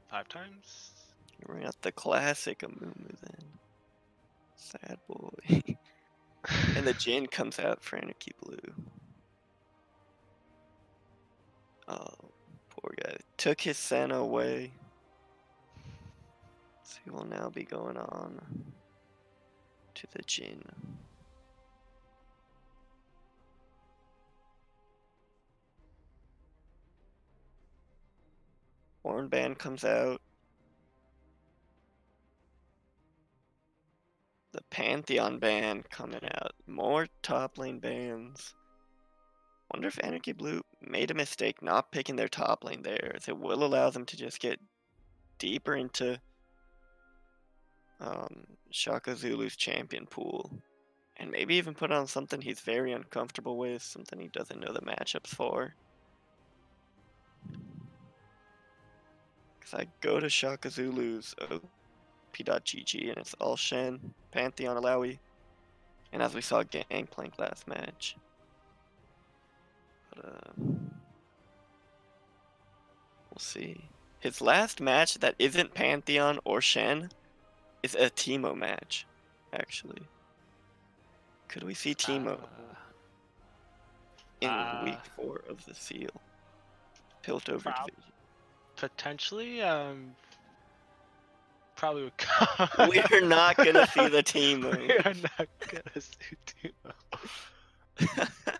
5 times? You're bringing out the classic Amumu then. Sad boy. And the Jhin comes out for Anarchy Blue. Oh, poor guy. Took his Senna away. So he will now be going on to the Jhin. Horn Band comes out. The Pantheon ban coming out. More top lane bans. Wonder if Anarchy Blue made a mistake not picking their top lane there, as it will allow them to just get deeper into Shaka Zulu's champion pool. And maybe even put on something he's very uncomfortable with, something he doesn't know the matchups for. Because I go to Shaka Zulu's p.gg and it's all Shen, Pantheon, Illaoi, And as we saw Gangplank last match. But, we'll see. His last match that isn't Pantheon or Shen is a Teemo match, actually. Could we see Teemo in week 4 of the Seal? Piltover division. Potentially, probably would come. We're not gonna see the Teemo. We're not gonna see Teemo.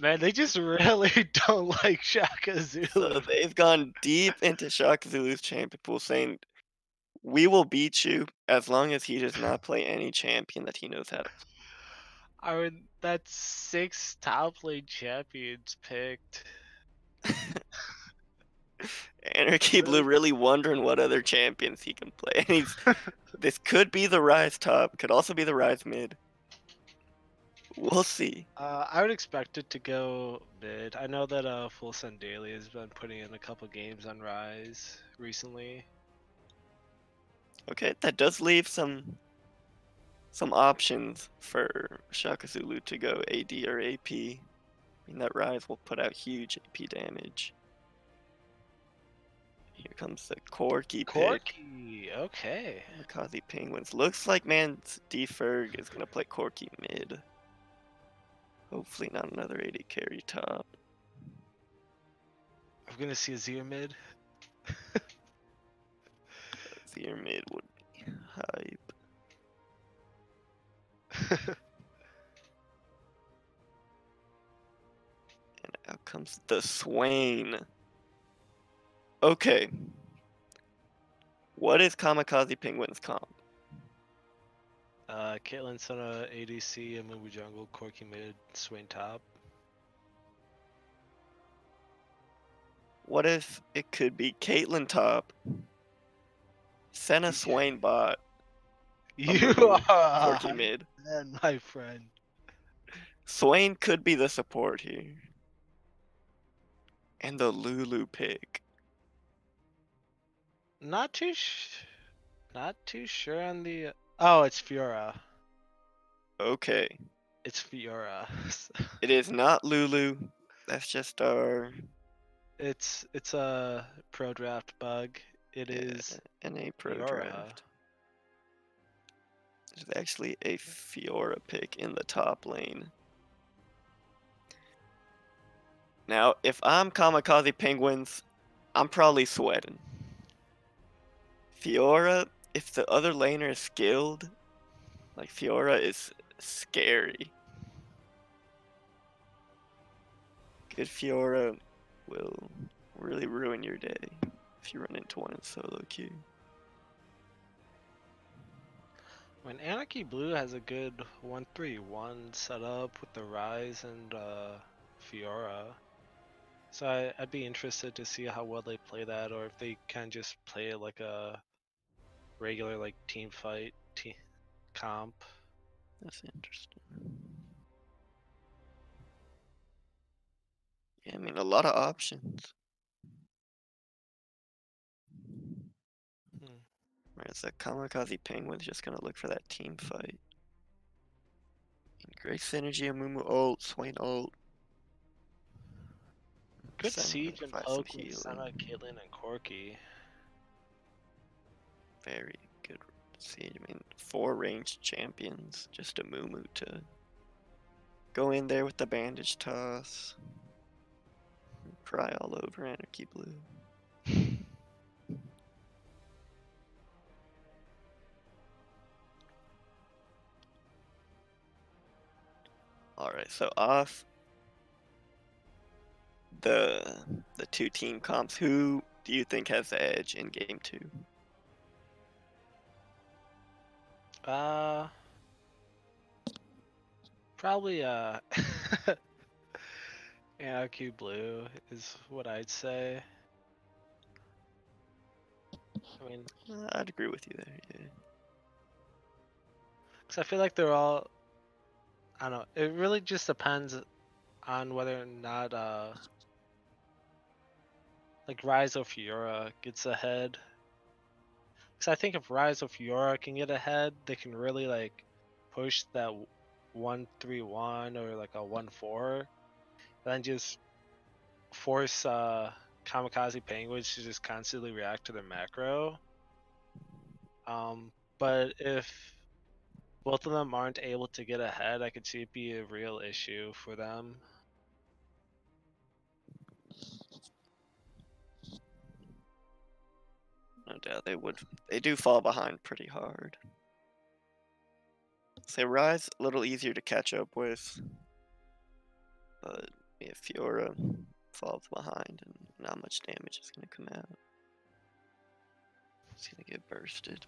Man, they just really don't like Shaka Zulu. So they've gone deep into Shaka Zulu's champion pool, saying, "We will beat you as long as he does not play any champion that he knows how to." I mean, that's 6 top lane champions picked. Anarchy Blue really wondering what other champions he can play. And he's, this could be the Rise top, could also be the Rise mid. We'll see. I would expect it to go mid. I know that Full Send Yearly has been putting in a couple games on Rise recently. Okay, that does leave some options for Shaka Zulu to go AD or AP. I mean, that Rise will put out huge AP damage. Here comes the Corki pick. Okay. Kamikaze Penguins. Looks like Manzyfer is gonna play Corki mid. Hopefully not another AD carry top. I'm gonna see a Azir mid. Azir mid would be hype. And out comes the Swain. Okay. What is Kamikaze Penguin's comp? Caitlyn, Senna, ADC, Amumu jungle, Corki mid, Swain top. What if it could be Caitlyn top, Senna Swain bot, Corki mid? Man, my friend. Swain could be the support here. And the Lulu pick. Not too sure on the. Oh, it's Fiora. Okay. It's Fiora. It is not Lulu. That's just our. It's a pro draft bug. It is a pro draft. There's actually a Fiora pick in the top lane. Now, if I'm Kamikaze Penguins, I'm probably sweating. Fiora. If the other laner is skilled, like Fiora is scary. Good Fiora will really ruin your day if you run into one in solo queue. When Anarchy Blue has a good 1-3-1 setup with the Ryze and Fiora, so I'd be interested to see how well they play that, or if they can just play it like a regular, like, team fight, team comp. That's interesting. Yeah, I mean, a lot of options. Whereas the Kamikaze Penguin's just gonna look for that team fight. And great synergy, Amumu ult, Swain ult. Good Senna siege and poke with Senna, Caitlyn, and Corki. Very good siege. I mean, 4 ranged champions. Just Amumu to go in there with the bandage toss. And cry all over Anarchy Blue. Alright, so off the 2 team comps, who do you think has the edge in game 2? Probably Anarchy Blue is what I'd say. I mean, I'd agree with you there. Yeah. Cause I feel like they're all. I don't know. It really just depends on whether or not like Rise or Fiora gets ahead. Because I think if Rise or Fiora can get ahead, they can really like push that 1-3-1 or like a 1-4, and then just force Kamikaze Penguins to just constantly react to their macro. But if both of them aren't able to get ahead, I could see it be a real issue for them. No doubt they would. They do fall behind pretty hard. Say Ryze, a little easier to catch up with. But yeah, Fiora falls behind and not much damage is going to come out. It's going to get bursted.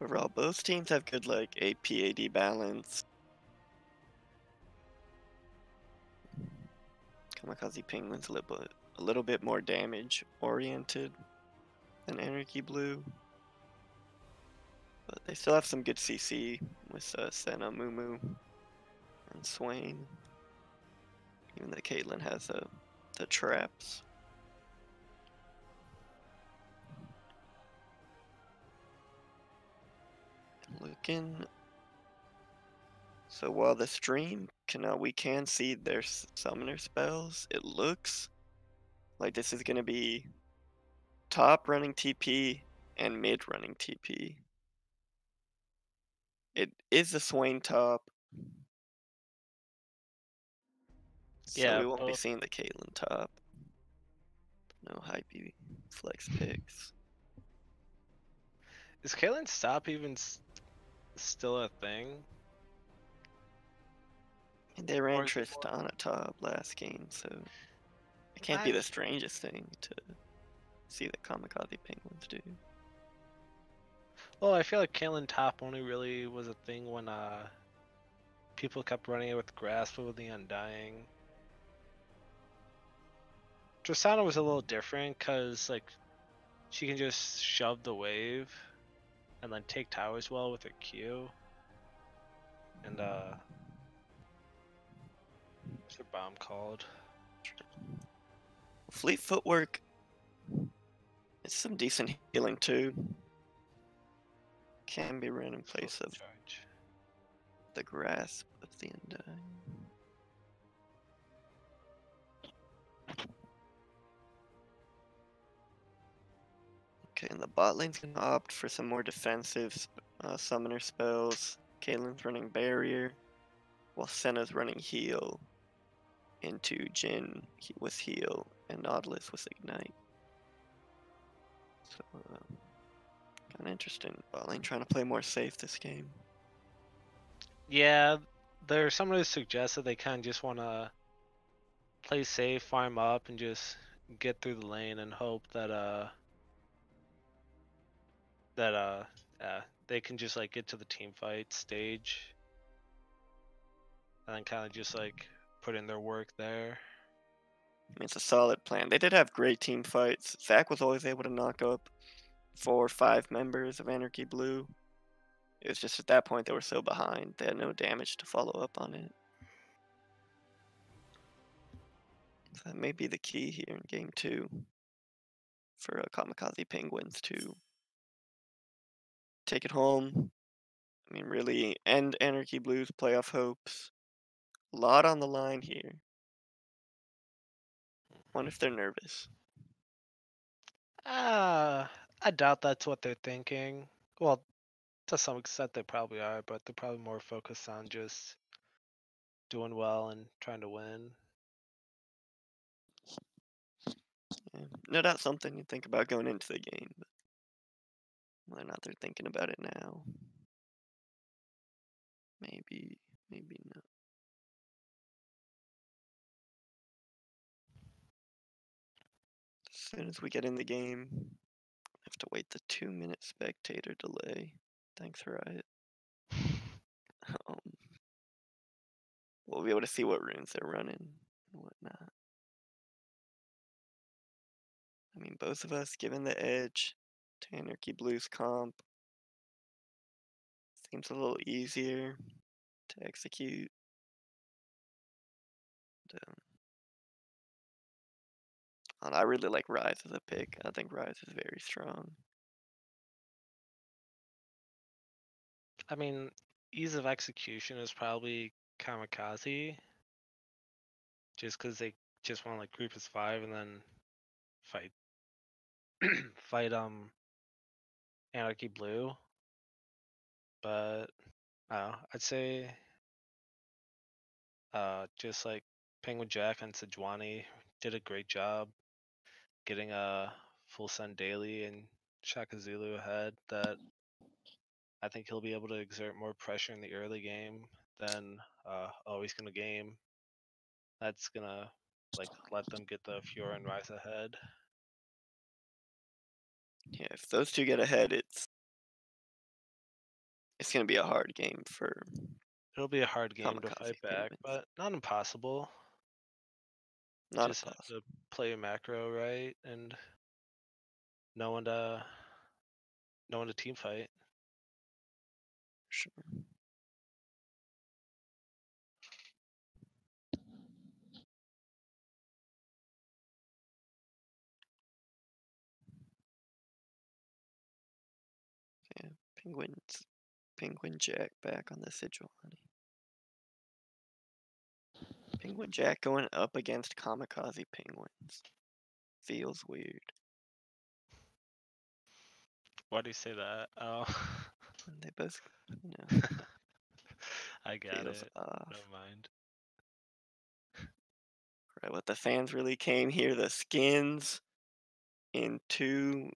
Overall, both teams have good, like, AP-AD balance. Kamikaze Penguins a little bit more damage-oriented than Anarchy Blue. But they still have some good CC with Senna, Amumu, and Swain. Even though Caitlyn has the traps. Looking. So while the stream cannot, we can see their summoner spells. It looks like this is going to be top running TP and mid running TP. It is the Swain top. So yeah, we won't be seeing the Caitlyn top. No hypey flex picks. Is Caitlyn's top even still a thing? And they ran Tristana top last game, so it can't be the strangest thing to see the Kamikaze Penguins do. Well, I feel like Caitlyn top only really was a thing when people kept running it with Grasp with the Undying. Tristana was a little different because like she can just shove the wave and then take towers well with her Q. And what's her bomb called? Fleet Footwork. It's some decent healing too. Can be run in place of the Grasp of the Undying. Okay, and the bot lane's gonna opt for some more defensive summoner spells. Caitlyn's running barrier, while Senna's running heal into Jhin with heal and Nautilus with ignite. So, kind of interesting. Bot lane trying to play more safe this game. Yeah, there are some who suggest that they kind of just want to play safe, farm up, and just get through the lane and hope that they can just like get to the team fight stage and then kind of just like put in their work there. I mean, it's a solid plan. They did have great team fights. Zach was always able to knock up 4 or 5 members of Anarchy Blue. It was just at that point they were so behind they had no damage to follow up on it. So that may be the key here in game 2 for Kamikaze Penguins to take it home. I mean, really end Anarchy Blue's playoff hopes. A lot on the line here. Wonder if they're nervous. I doubt that's what they're thinking. Well, to some extent they probably are, but they're probably more focused on just doing well and trying to win. Yeah, no doubt something you think about going into the game, but whether or not they're thinking about it now. Maybe, maybe not. As soon as we get in the game, I have to wait the 2-minute spectator delay. Thanks, Riot. We'll be able to see what runes they're running and whatnot. I mean, both of us giving the edge to Anarchy Blue's comp. Seems a little easier to execute. And I really like Ryze as a pick. I think Ryze is very strong. I mean, ease of execution is probably Kamikaze, just because they just want to like group as five and then fight Anarchy Blue. But I don't know, I'd say just like Penguin Jack and Sejuani did a great job getting a Full Send Yearly and Shaka Zulu ahead. That I think he'll be able to exert more pressure in the early game than Always Gonna Game. That's gonna like let them get the Fiora and Rise ahead. Yeah, if those two get ahead, it's gonna be a hard game for. It'll be a hard game to fight back, but not impossible. Not just impossible. Have to play a macro right and know when to team fight. Sure. Yeah, Penguin Jack back on the Sejuani. Penguin Jack going up against Kamikaze Penguins feels weird. Why do you say that? Oh. They both, you know. I got it. Off. Don't mind. Right, what the fans really came here, the skins in 2-1-0.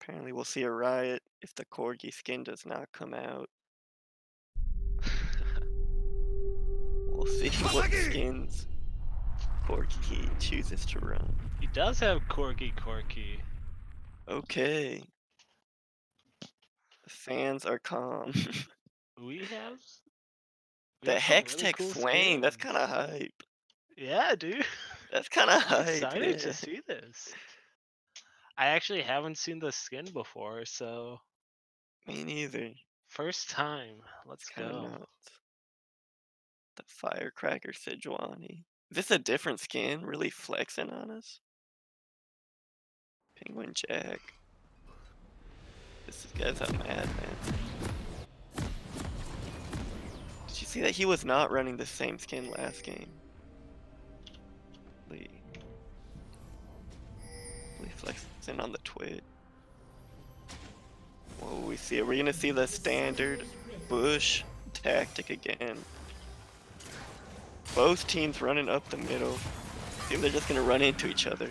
Apparently we'll see a riot if the Corgi skin does not come out. We'll see what skins Corki chooses to run. He does have Corki. Okay. Fans are calm. We have the Hextech really cool Swain. Skin. That's kind of hype. Yeah, dude. That's kind of hype. Excited to see this. I actually haven't seen the skin before, so me neither. First time. Let's go. Nuts. The Firecracker Sejuani. Is this a different skin? Really flexing on us. Penguin Jack. This guy's a madman. Did you see that he was not running the same skin last game? Lee flexing on the twit. Whoa, we see it. We're gonna see the standard bush tactic again. Both teams running up the middle. I think they're just gonna run into each other.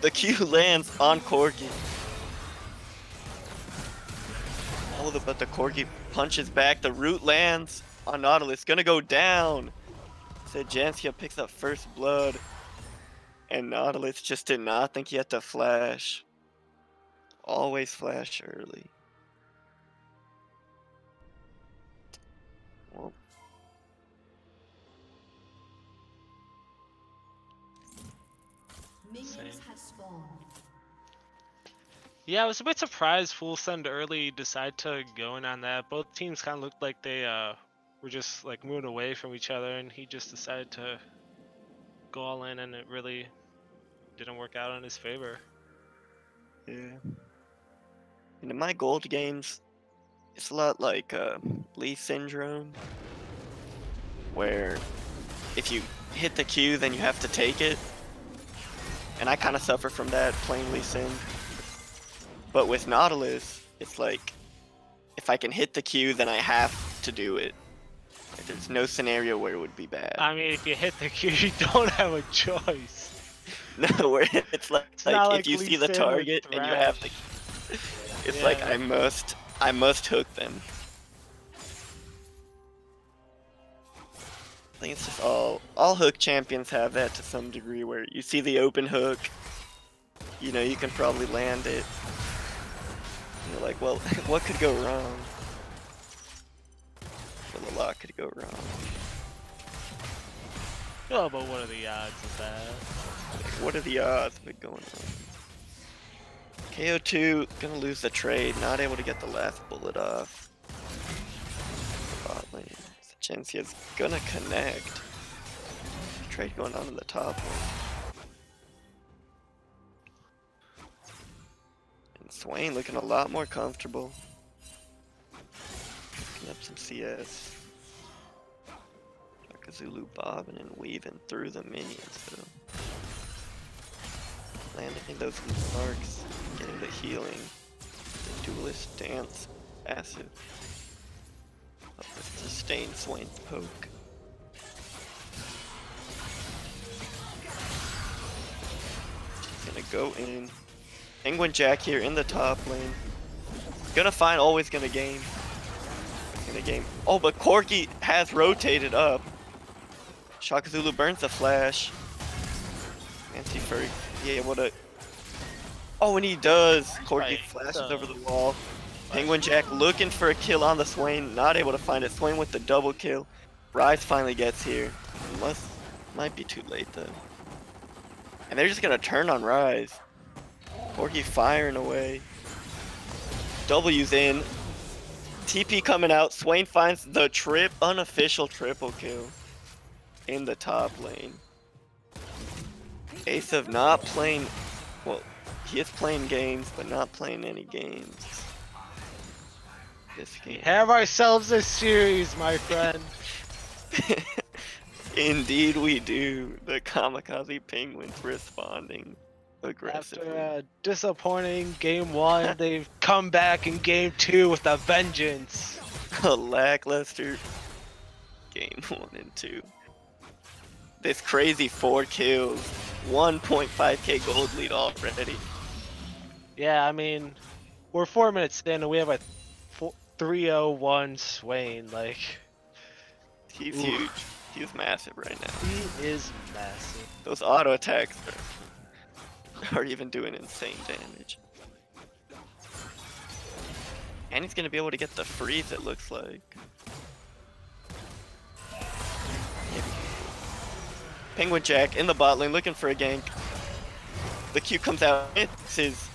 The Q lands on Corgi. But the Corgi punches back. The root lands on Nautilus. Gonna go down. Sejancia picks up first blood. And Nautilus just did not think he had to flash. Always flash early. Well. Minions have spawned. Yeah, I was a bit surprised Full Send Yearly decided to go in on that. Both teams kind of looked like they were just like moving away from each other, and he just decided to go all in, and it really didn't work out in his favor. Yeah. And in my gold games, it's a lot like Lee Syndrome, where if you hit the Q, then you have to take it. And I kind of suffer from that playing Lee Sin. But with Nautilus, it's like, if I can hit the Q, then I have to do it. Like, there's no scenario where it would be bad. I mean, if you hit the Q, you don't have a choice. No, it's like if you see the target and you have the Q, it's like, I must hook them. I think it's just all hook champions have that to some degree, where you see the open hook, you know, you can probably land it. You're like, well, what could go wrong? Well, a lot could go wrong. Oh, but what are the odds of that? Like, what are the odds of it going wrong? KO2 gonna lose the trade, not able to get the last bullet off. Bot lane. Sejuani's gonna connect. Trade going on in the top one. Swain looking a lot more comfortable. picking up some CS. Like a Zulu bobbing and weaving through the minions though. Landing in those marks, getting the healing, the duelist stance, passive. Oh, sustained Swain poke. Gonna go in. Penguin Jack here in the top lane. Gonna find Always Gonna Game. Oh, but Corki has rotated up. Shaka Zulu burns the flash. Manzyfer. Yeah, what a... Oh, and he does. Corki flashes over the wall. Penguin Jack looking for a kill on the Swain. Not able to find it. Swain with the double kill. Ryze finally gets here. Might be too late though. And they're just gonna turn on Ryze. Corki firing away. W's in. TP coming out. Swain finds the unofficial triple kill in the top lane. Aesop not playing, well, he is playing games, but not playing any games. This game. We have ourselves a series, my friend. Indeed we do. The Kamikaze Penguins responding aggressively. After a disappointing game one, they've come back in game two with a vengeance. A lackluster game 1 and 2. This crazy 4 kills, 1.5k gold lead already. Yeah, I mean, we're 4 minutes in and we have a 3-0-1 Swain, like... He's huge. He's massive right now. He is massive. Those auto attacks are even doing insane damage. And he's gonna be able to get the freeze, it looks like. Penguin Jack in the bot lane looking for a gank. The Q comes out. It's his.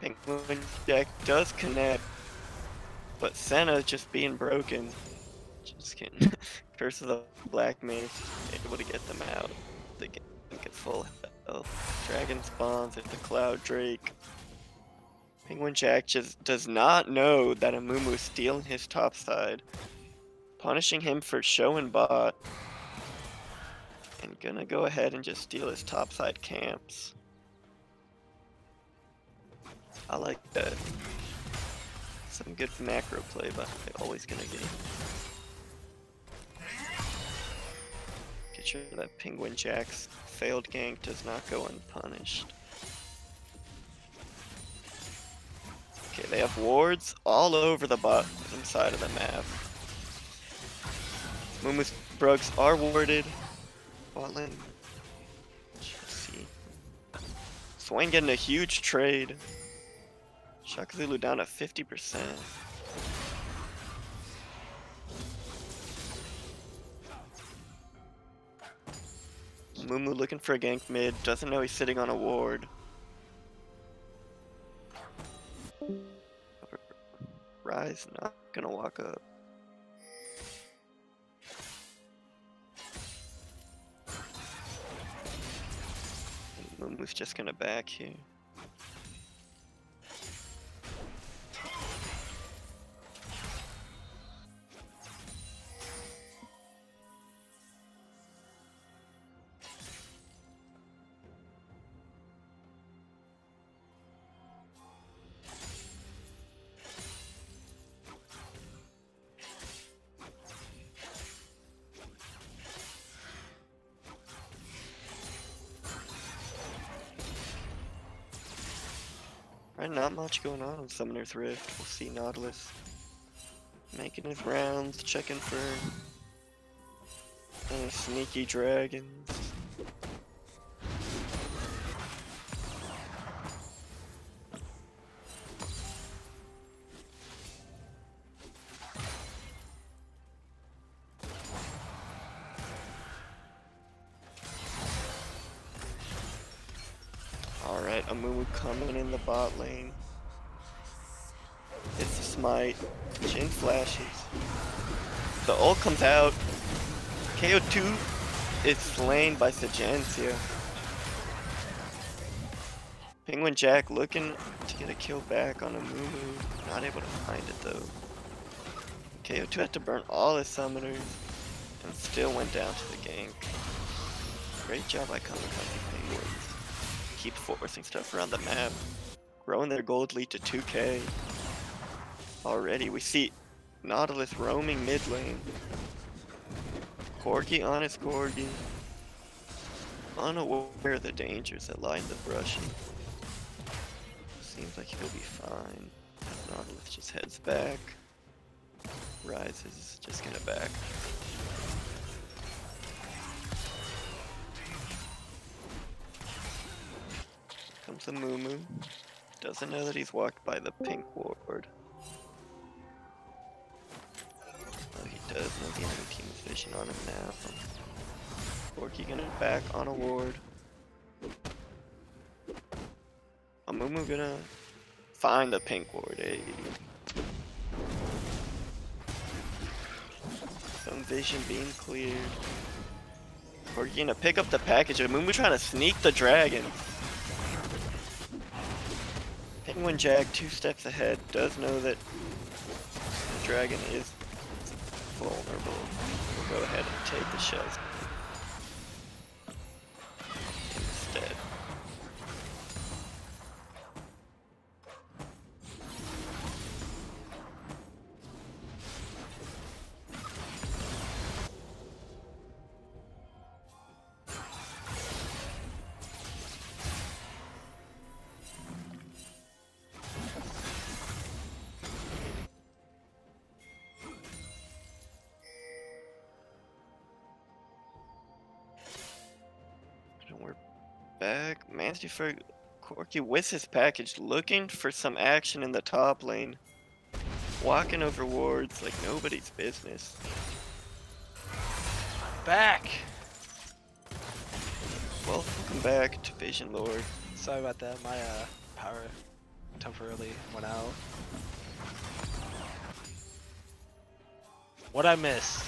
Penguin Jack does connect. But Senna's just being broken. Just kidding. Curse of the Black Mage. Able to get them out. They get full health. Dragon spawns into Cloud Drake. Penguin Jack just does not know that Amumu's stealing his top side. Punishing him for showing bot. And gonna go ahead and just steal his topside camps. I like that. Some good macro play, but I Always Gonna Game. Get sure that Penguin Jack's failed gank does not go unpunished. Okay, they have wards all over the bottom side of the map. Mumu's Brooks are warded. See. Swain getting a huge trade. Shaka Zulu down at 50%. Amumu looking for a gank mid, doesn't know he's sitting on a ward. Ryze not gonna walk up. Mumu's just gonna back here. Not much going on with Summoner's Rift. We'll see Nautilus making his rounds, checking for any sneaky dragons. Amumu coming in the bot lane. It's a smite. Shen flashes. The ult comes out. KO2 is slain by Sejuani. Penguin Jack looking to get a kill back on Amumu. Not able to find it though. KO2 had to burn all his summoners and still went down to the gank. Great job by Kamikaze Penguins. Keep forcing stuff around the map, growing their gold lead to 2k. Already we see Nautilus roaming mid lane. Corki on his Corgi, unaware of the dangers that lie in the brushing. Seems like he'll be fine. Nautilus just heads back. Rise is just gonna back. Comes Amumu. Doesn't know that he's walked by the pink ward. Oh, he does know the enemy team is fishing on him now. Corki gonna back on a ward. Amumu gonna find the pink ward, eh? Some vision being cleared. Corki gonna pick up the package. Amumu trying to sneak the dragon. Penguin Jack 2 steps ahead, does know that the dragon is vulnerable. We'll go ahead and take the shells instead. For Corki with his package, looking for some action in the top lane, walking over wards like nobody's business. I'm back. Well, welcome back to Vision Lord. Sorry about that, my power temporarily went out. What I missed?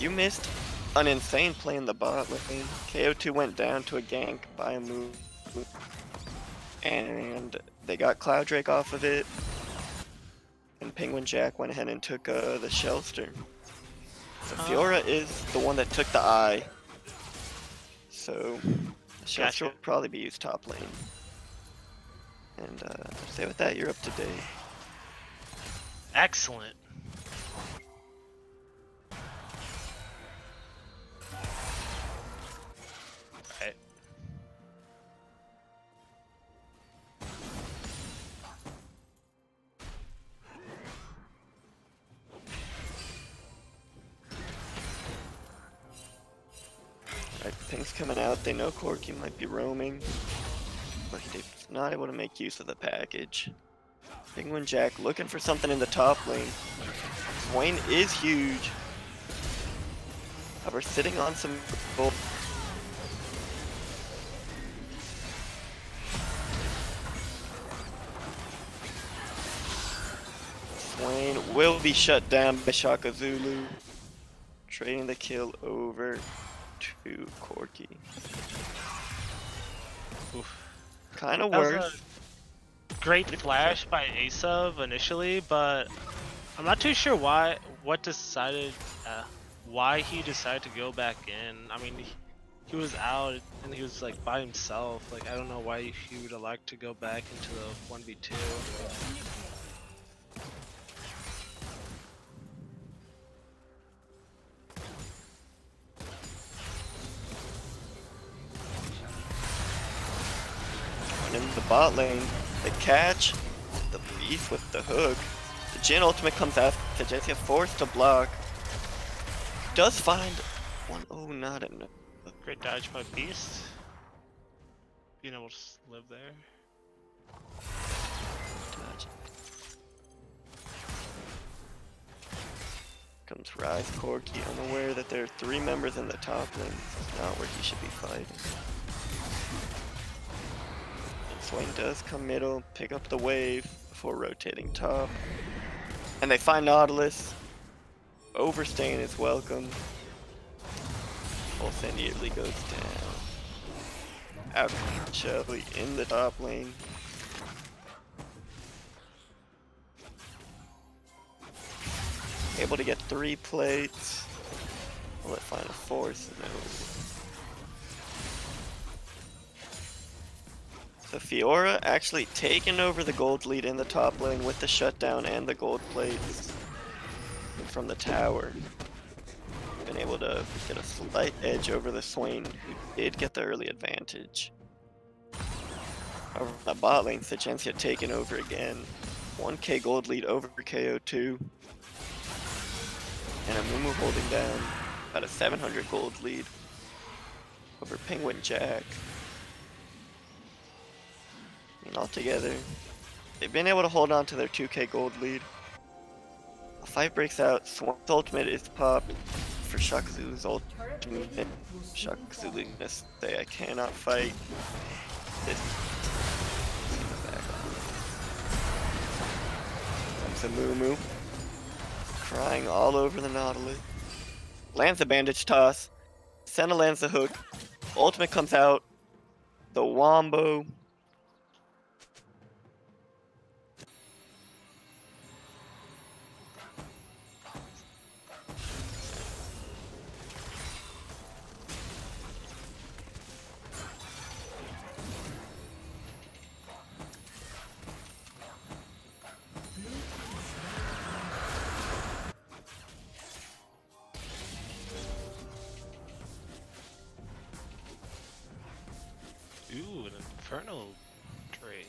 You missed an insane play in the bot lane. KO2 went down to a gank by a move, and they got Cloud Drake off of it, and Penguin Jack went ahead and took the Shellster. So Fiora is the one that took the eye, so the Shellster will probably be used top lane. And say with that, you're up to date. Excellent. Coming out, they know Corki might be roaming, but he's not able to make use of the package. Penguin Jack looking for something in the top lane. Swain is huge. However, sitting on some gold. Swain will be shut down by Shaka Zulu, trading the kill over to Corki. Kind of worse. Great flash by Aesop initially, but I'm not too sure why. What decided? Why he decided to go back in? I mean, he was out and he was like by himself. Like, I don't know why he would elect to go back into the 1v2. The bot lane, the catch, the beef with the hook, the Jhin ultimate comes out, Kajetia forced to block, does find one. Oh, not enough. Great dodge by Beast, being able to live there. Dodge. Comes Rise Corki, unaware that there are 3 members in the top lane. This is not where he should be fighting. Swain does come middle, pick up the wave before rotating top. And they find Nautilus, overstaying his welcome. Full Send Yearly goes down. Out comes Shelly in the top lane. Able to get 3 plates. Will it find a fourth? No. So Fiora actually taking over the gold lead in the top lane with the shutdown and the gold plates from the tower. Been able to get a slight edge over the Swain, who did get the early advantage. Over the bot lane, Sejuani taken over again. 1k gold lead over KO2. And Amumu holding down about a 700 gold lead over Penguin Jack. And altogether, they've been able to hold on to their 2k gold lead. A fight breaks out, Swain's ultimate is popped for Shaka Zulu's ultimate. Shaka Zulu gonna say, I cannot fight this. Amumu crying all over the Nautilus. Lands the bandage toss. Senna lands the hook. Ultimate comes out. The wombo. Ooh, an Infernal Tray.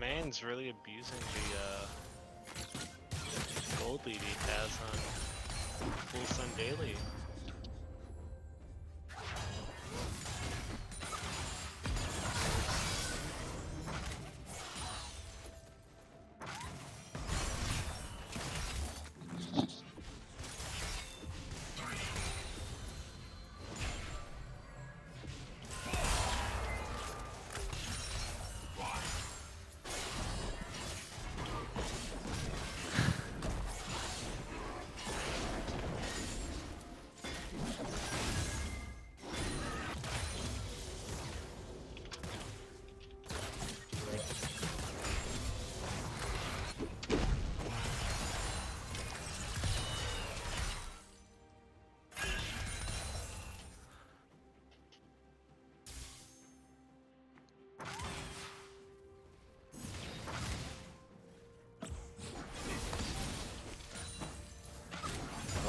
Man's really abusing the gold lead he has on Full Send Yearly.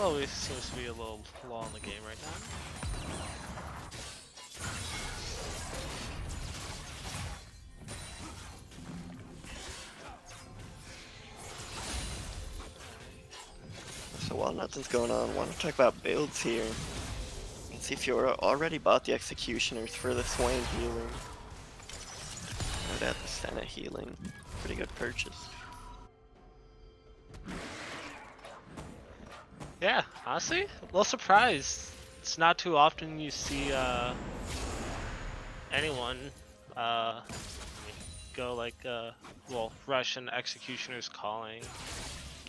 Oh, it seems to be a little long in the game right now. So while nothing's going on, I want to talk about builds here. You can see Fiora already bought the Executioners for the Swain healing. No doubt the Senna healing. Pretty good purchase. Yeah, honestly, a little surprised. It's not too often you see anyone go like, well, Russian Executioners calling.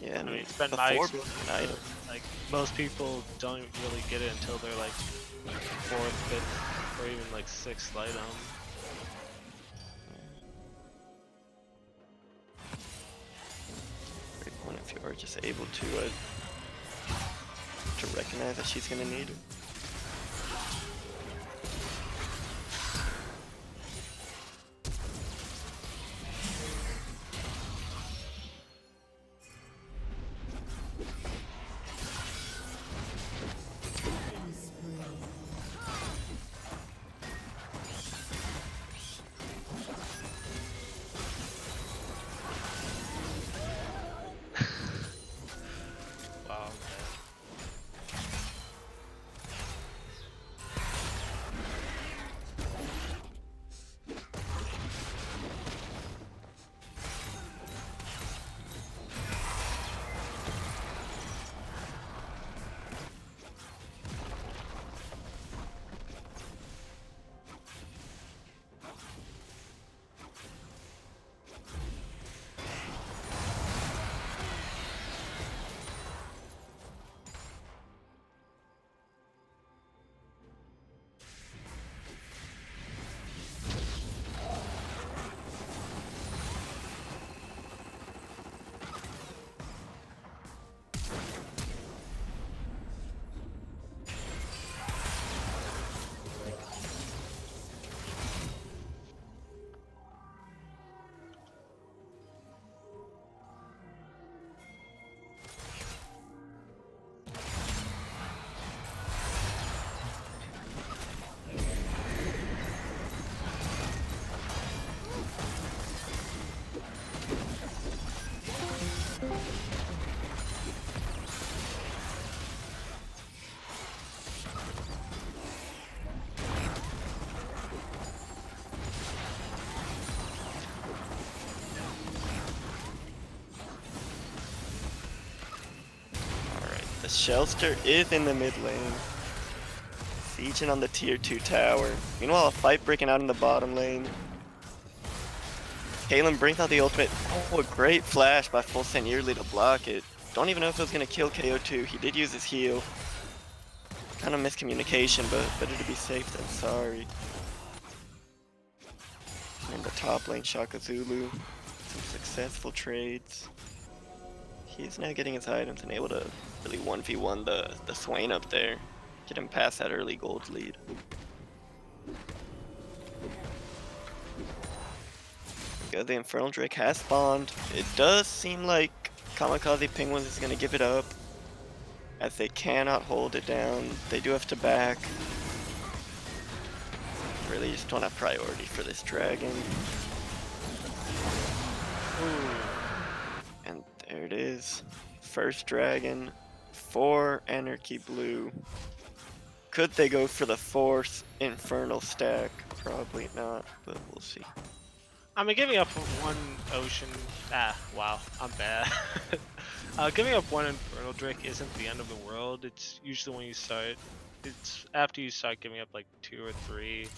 Yeah, I mean, it's been my experience. Like, most people don't really get it until they're like fourth, fifth, or even like sixth item. Great point if you are just able to recognize that she's gonna need it. The Shelster is in the mid lane. Sieging on the tier 2 tower. Meanwhile, a fight breaking out in the bottom lane. Caitlyn brings out the ultimate. Oh, a great flash by Full Send Yearly to block it. Don't even know if it was going to kill KO2. He did use his heal. Kind of miscommunication, but better to be safe than sorry. In the top lane, Shaka Zulu. Some successful trades. He's now getting his items and able to really 1v1 the Swain up there. Get him past that early gold lead. The Infernal Drake has spawned. It does seem like Kamikaze Penguins is going to give it up, as they cannot hold it down. They do have to back. Really just don't have priority for this dragon. Ooh. And there it is. First dragon for Anarchy Blue. Could they go for the fourth Infernal stack? Probably not, but we'll see. I'm giving up one ocean. Ah, wow, I'm bad. Giving up one Infernal Drake isn't the end of the world. It's usually when you start. It's after you start giving up like 2 or 3.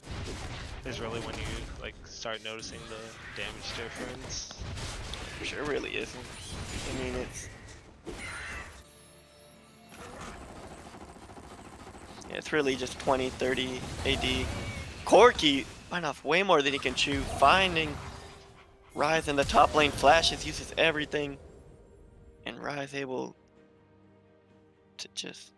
Is really when you like start noticing the damage difference. Sure, really isn't. I mean, it's. Yeah, it's really just 20, 30 AD. Corki. Find off way more than he can chew, finding Ryze in the top lane, flashes, uses everything, and Ryze able to just...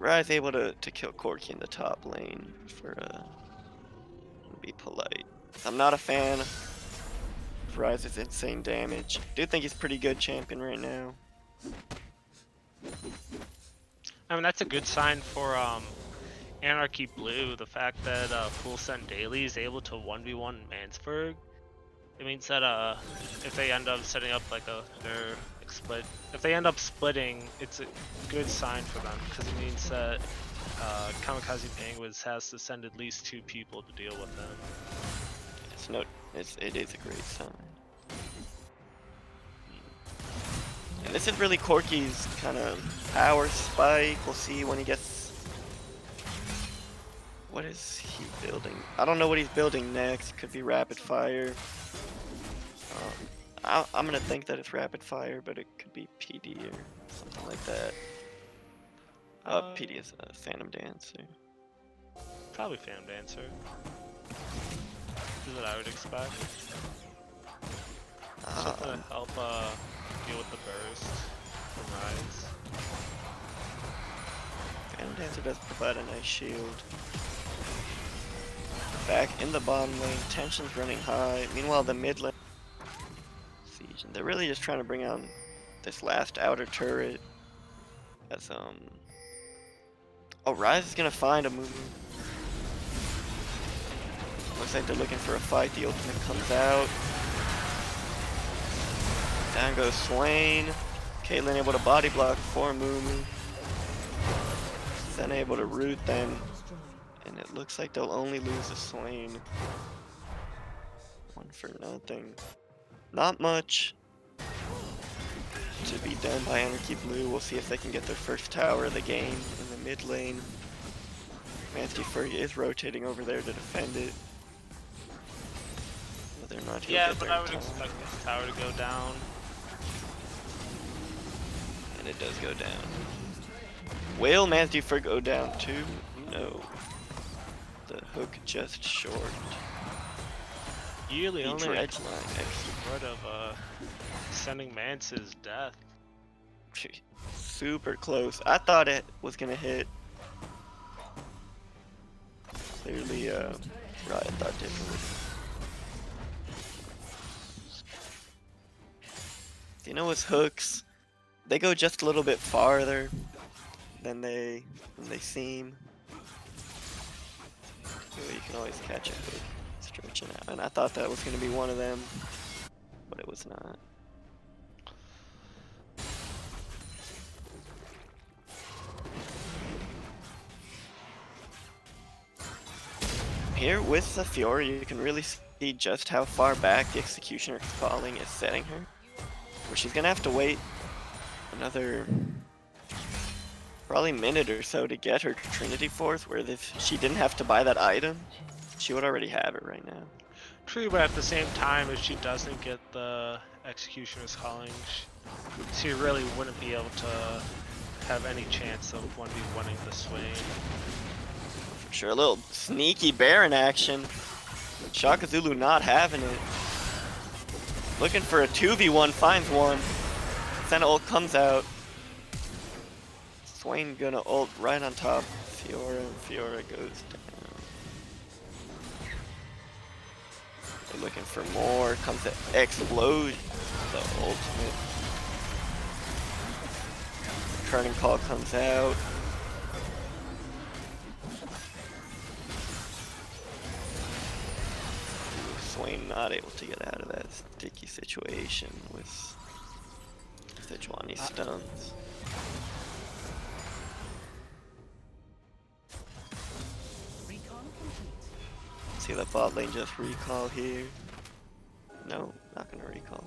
Ryze able to kill Corki in the top lane for, be polite. I'm not a fan of Ryze's insane damage. I do think he's a pretty good champion right now. I mean, that's a good sign for Anarchy Blue. The fact that Full Send Daily is able to 1v1 Manzyfer, it means that if they end up setting up like their split, if they end up splitting, it's a good sign for them because it means that Kamikaze Penguins has to send at least 2 people to deal with them. It is a great sign. And this is really Corki's kind of power spike. We'll see when he gets... What is he building? I don't know what he's building next. Could be rapid fire. I'm going to think that it's rapid fire, but it could be PD or something like that. PD is Phantom Dancer. Probably Phantom Dancer. This is what I would expect. Something to help... deal with the burst from Rise. Phantom Dancer does provide a nice shield. Back in the bottom lane, tension's running high. Meanwhile, the mid lane siege, and they're really just trying to bring out this last outer turret. As oh, Rise is gonna find Amumu. Looks like they're looking for a fight. The ultimate comes out. Down goes Swain. Caitlyn able to body block for Amumu. Senna able to root them. And it looks like they'll only lose a Swain. 1 for nothing. Not much to be done by Anarchy Blue. We'll see if they can get their first tower of the game in the mid lane. Manzyfer is rotating over there to defend it. Whether or not I would expect this tower to go down. And it does go down. Will Manzyfer go down too? No. The hook just short. Yearly only a part of sending Mance's death. Super close. I thought it was gonna hit. Clearly, Riot thought differently. You know, with hooks, they go just a little bit farther than they seem. Anyway, you can always catch a hook stretching out, and I thought that was going to be one of them, but it was not. Here with the Fiora, you can really see just how far back the Executioner is falling is setting her. where she's gonna have to wait another probably minute or so to get her Trinity Fourth, where if she didn't have to buy that item, she would already have it right now. True, but at the same time, if she doesn't get the Executioner's Calling, she really wouldn't be able to have any chance of 1v1ing the Swain. For sure, a little sneaky Baron action. Shaka Zulu not having it. Looking for a 2v1, finds one. Senna ult comes out. Swain gonna ult right on top. Fiora, and Fiora goes down. They're looking for more. Comes to explode. The ultimate. Turning call comes out. Swain not able to get out of that sticky situation with Sejuani stuns. See the bot lane just recall here. No, not gonna recall.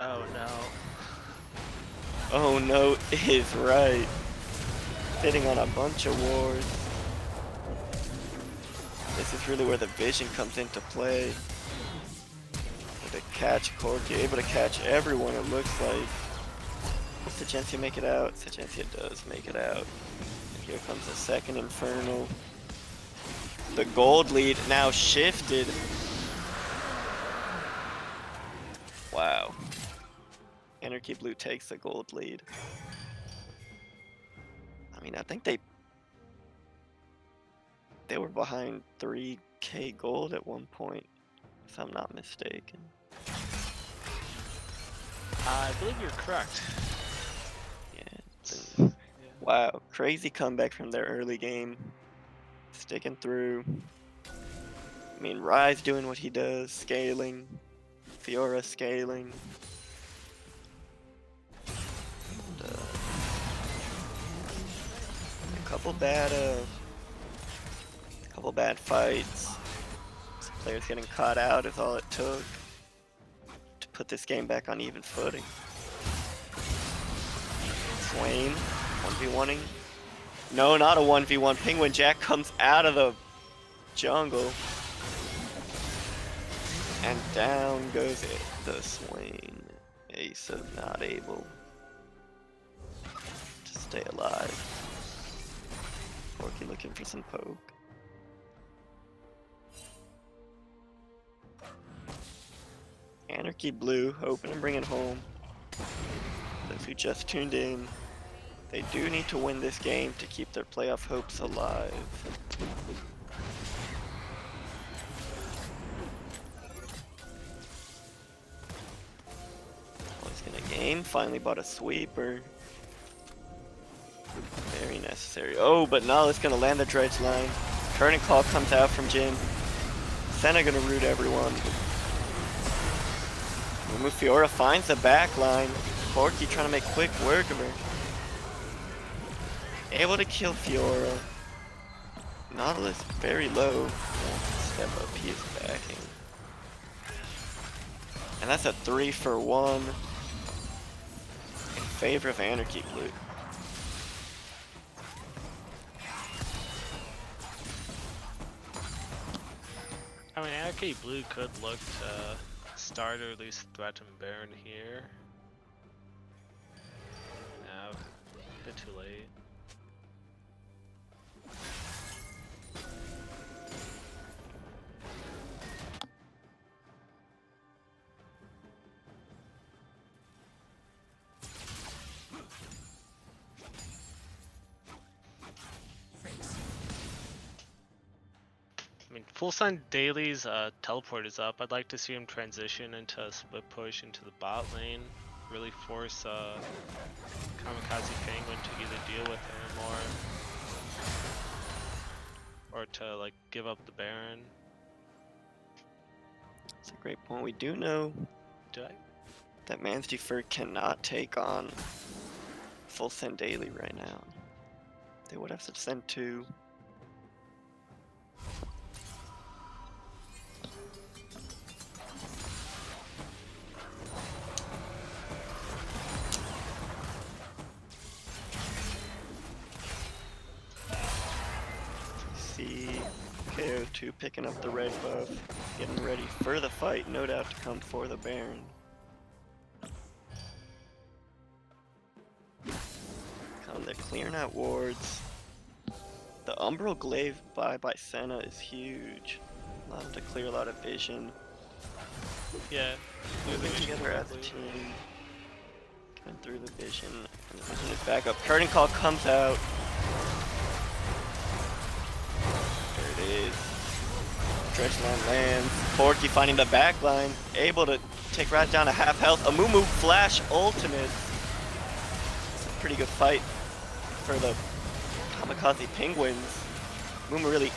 Oh no. Oh no is right. Hitting on a bunch of wards. This is really where the vision comes into play. Able to catch Corki, able to catch everyone it looks like. Does Sejuani make it out? Sejuani does make it out. And here comes the second Infernal. The gold lead now shifted. Wow. Anarchy Blue takes the gold lead. I mean, I think they were behind 3K gold at one point, if I'm not mistaken. I believe you're correct. Yeah, wow, crazy comeback from their early game. Sticking through. I mean, Ryze doing what he does, scaling. Fiora scaling. Couple bad fights. Some players getting caught out is all it took to put this game back on even footing. Swain, 1v1ing. No, not a 1v1. Penguin Jack comes out of the jungle. And down goes it. The Swain. Aesop not able to stay alive. Corki looking for some poke. Anarchy Blue hoping to bring it home. Those who just tuned in, they do need to win this game to keep their playoff hopes alive. Always Gonna Game finally bought a sweeper. Very necessary. Oh, but Nautilus gonna land the dredge line. Turning call comes out from Jin. Senna gonna root everyone. Amumu Fiora finds the back line. Corki trying to make quick work of her. Able to kill Fiora. Nautilus very low. Step up, he is backing. And that's a 3-for-1 in favor of Anarchy Blue. I mean, Anarchy Blue could look to start or at least threaten Baron here. No, a bit too late. Full Send Daily's teleport is up. I'd like to see him transition into a split push into the bot lane. Really force Kamikaze Penguin to either deal with him or to like give up the Baron. That's a great point. We do know that Manzyfer cannot take on Full Send Yearly right now. They would have to send two. see KO2 picking up the red buff, getting ready for the fight, no doubt to come for the Baron. Come to clearing out wards. The Umbral Glaive by Senna is huge. I'll have to clear a lot of vision. Yeah. Moving together as a team. Coming through the vision. And the vision is back up. Curtain Call comes out. There it is. Dressline lands. Corki finding the backline. Able to take right down to half health. Amumu flash ultimate. It's a pretty good fight for the Kamikaze Penguins. Amumu really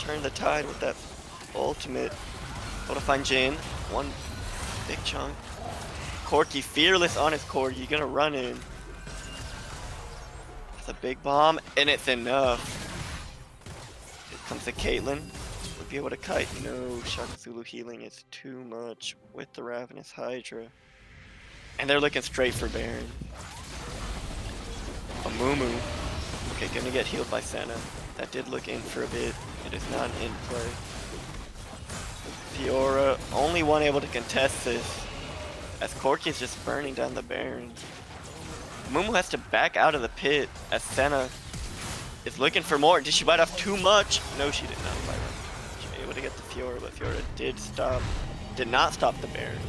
turned the tide with that ultimate. Able to find Jhin. One big chunk. Corki fearless on his Corgi. You're gonna run in. That's a big bomb, and it's enough. Here comes the Caitlyn. We'll be able to kite. No, Shaka Zulu healing is too much with the Ravenous Hydra. And they're looking straight for Baron. Amumu. Okay, gonna get healed by Senna. That did look in for a bit. It is not in play. Fiora, only one able to contest this, as Corki is just burning down the Baron. Amumu has to back out of the pit as Senna is looking for more. Did she bite off too much? No, she did not bite off. She was able to get the Fiora, but Fiora did not stop the Baron.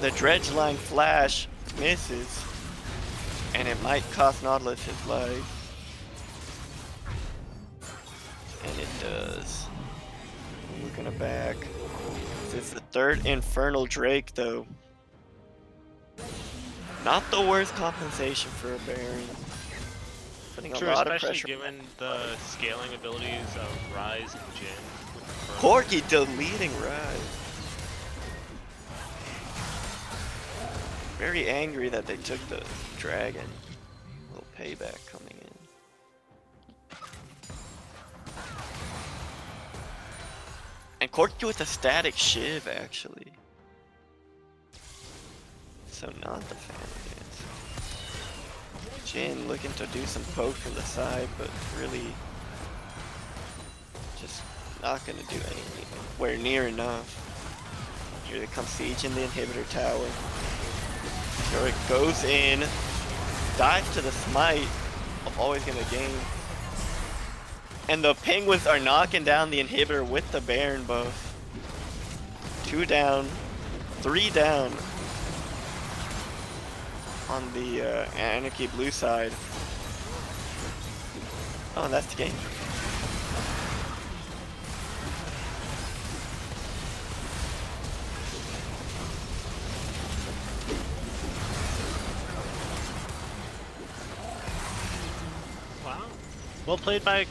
The dredge line flash misses, and it might cost Nautilus his life. And it does. We're gonna back. It's the third Infernal Drake, though. Not the worst compensation for a Baron. Putting a lot of pressure, given the scaling abilities of Rise and Jhin. Corki deleting Rise. Very angry that they took the dragon. A little payback coming in. And Corki with a static shiv, actually. So not the Phantom Dancer. Jhin looking to do some poke from the side, but really just not gonna do anything. We're near enough. Here they come siege in the inhibitor tower. Sure, it goes in, dives to the smite of Always Gonna Game. And the Penguins are knocking down the inhibitor with the Baron buff. 2 down, 3 down on the Anarchy Blue side. Oh, and that's the game. Wow. Well played, Mike.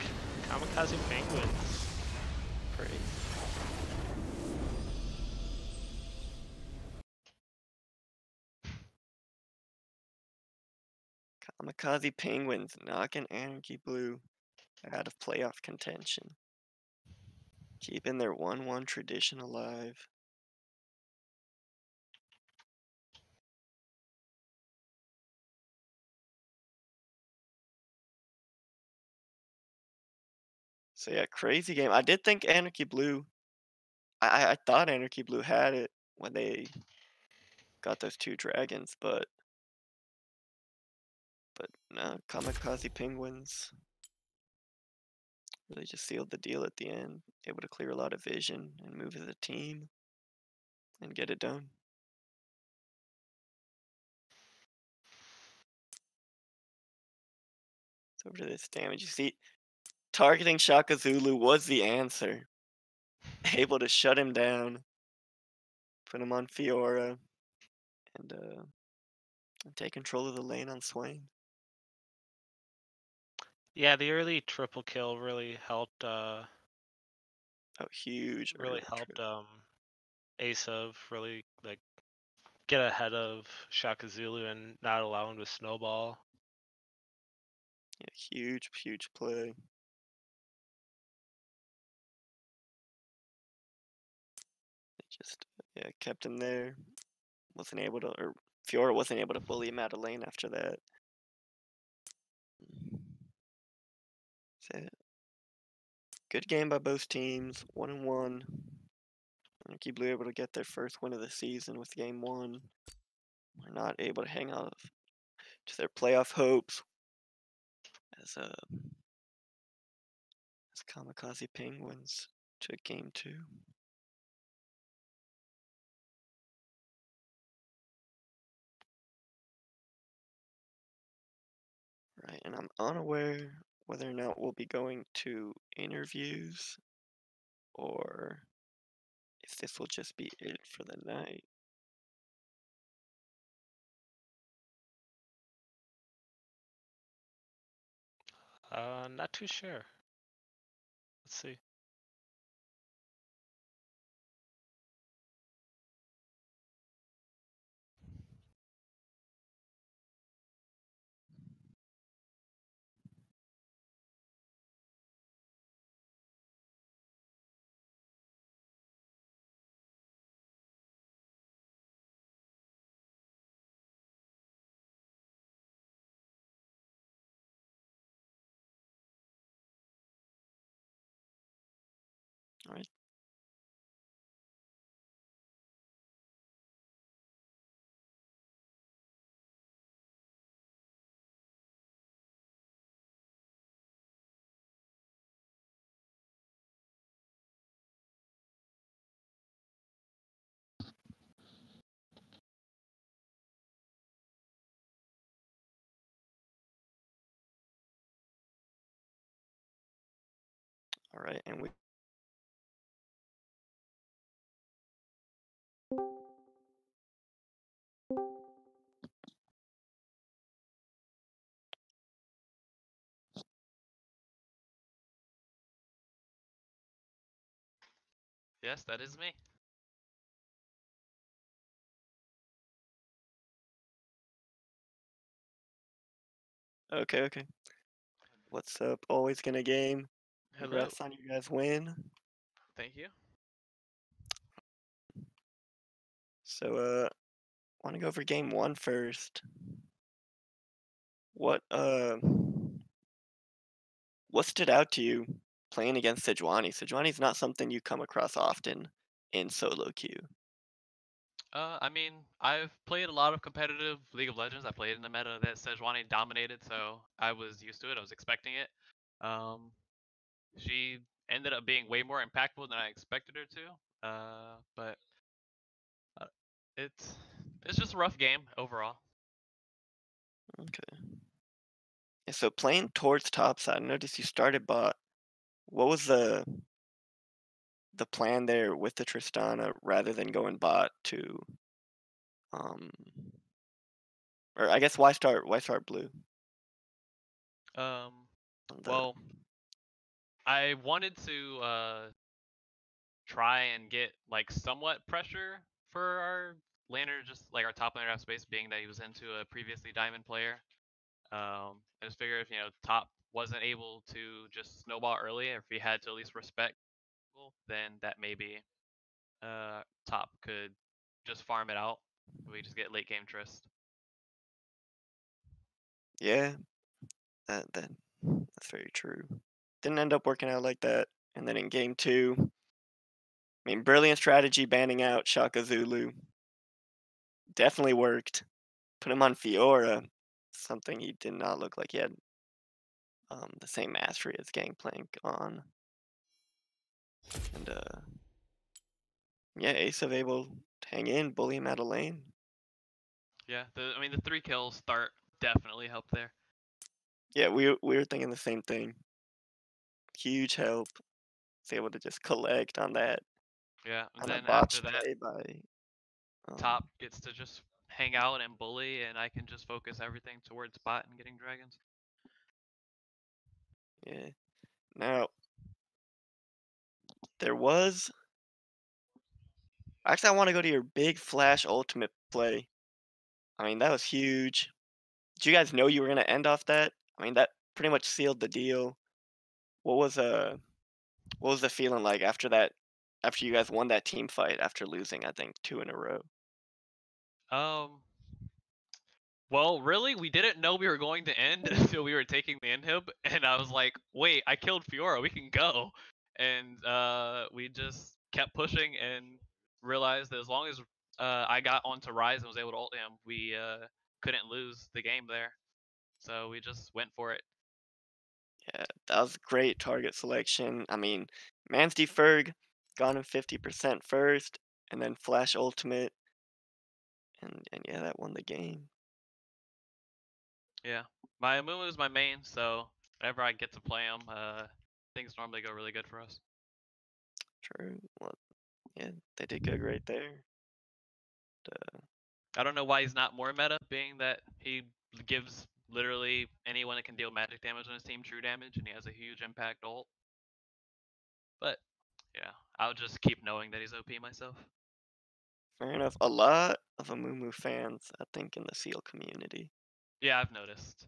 Kamikaze Penguins. Pretty. Kamikaze Penguins knocking Anarchy Blue out of playoff contention. Keeping their 1-1 tradition alive. So yeah, crazy game. I did think Anarchy Blue, I thought Anarchy Blue had it when they got those 2 dragons, but no, Kamikaze Penguins really just sealed the deal at the end. Able to clear a lot of vision and move as a team and get it done. So over to this damage, you see, targeting Shaka Zulu was the answer. Able to shut him down, put him on Fiora, and take control of the lane on Swain. Yeah, the early triple kill really helped. Huge! Really helped Aesop really like get ahead of Shaka Zulu and not allow him to snowball. Yeah, huge play. Just yeah, kept him there. Fiora wasn't able to bully him out of lane after that. That's it. Good game by both teams, 1-1. Anarchy Blue able to get their first win of the season with game one. We're not able to hang on to their playoff hopes as Kamikaze Penguins took game two. Right, and I'm unaware whether or not we'll be going to interviews or if this will just be it for the night. Not too sure. Let's see. All right. All right, and we. Yes, that is me. Okay. What's up? Always Gonna Game. Hello. Congrats on you guys' win. Thank you. So, want to go over game one first. What stood out to you playing against Sejuani? Sejuani's not something you come across often in solo queue. I mean, I've played a lot of competitive League of Legends. I played in the meta that Sejuani dominated, so I was used to it. I was expecting it. She ended up being way more impactful than I expected her to. But it's just a rough game overall. Okay. Yeah, so playing towards topside, I noticed you started bot. What was the plan there with the Tristana rather than going bot to, or I guess why start blue? Well, I wanted to try and get like somewhat pressure for our laner, just like our top laner out space, being that he was into a previously diamond player. I just figured if top wasn't able to just snowball early, if we had to at least respect people, then that maybe top could just farm it out. We just get late game Trist. Yeah, that's very true. Didn't end up working out like that. And then in game two, I mean, brilliant strategy banning out Shaka Zulu. Definitely worked. Put him on Fiora, something he did not look like he had the same mastery as Gangplank on. And yeah, Aesop able to hang in, bully him out of lane. Yeah, the 3 kills start definitely helped there. Yeah, we were thinking the same thing. Huge help. He's able to just collect on that. Yeah, and then after that, top gets to just hang out and bully, and I can just focus everything towards bot and getting dragons. Yeah. Now, there was. Actually, I want to go to your big flash ultimate play. I mean, that was huge. Did you guys know you were going to end off that? I mean, that pretty much sealed the deal. What was the feeling like after that? After you guys won that team fight after losing, I think 2 in a row. well, really, we didn't know we were going to end until we were taking the inhib, and I was like, wait, I killed Fiora, we can go. And we just kept pushing and realized that as long as I got onto Rise and was able to ult him, we couldn't lose the game there. So we just went for it. Yeah, that was great target selection. I mean, Manzyfer got him 50% first, and then Flash Ultimate, and yeah, that won the game. Yeah, my Amumu is my main, so whenever I get to play him, things normally go really good for us. True. Well, yeah, they did good right there. Duh. I don't know why he's not more meta, being that he gives literally anyone that can deal magic damage on his team true damage, and he has a huge impact ult. But yeah, I'll just keep knowing that he's OP myself. Fair enough. A lot of Amumu fans, I think, in the SEAL community. Yeah, I've noticed.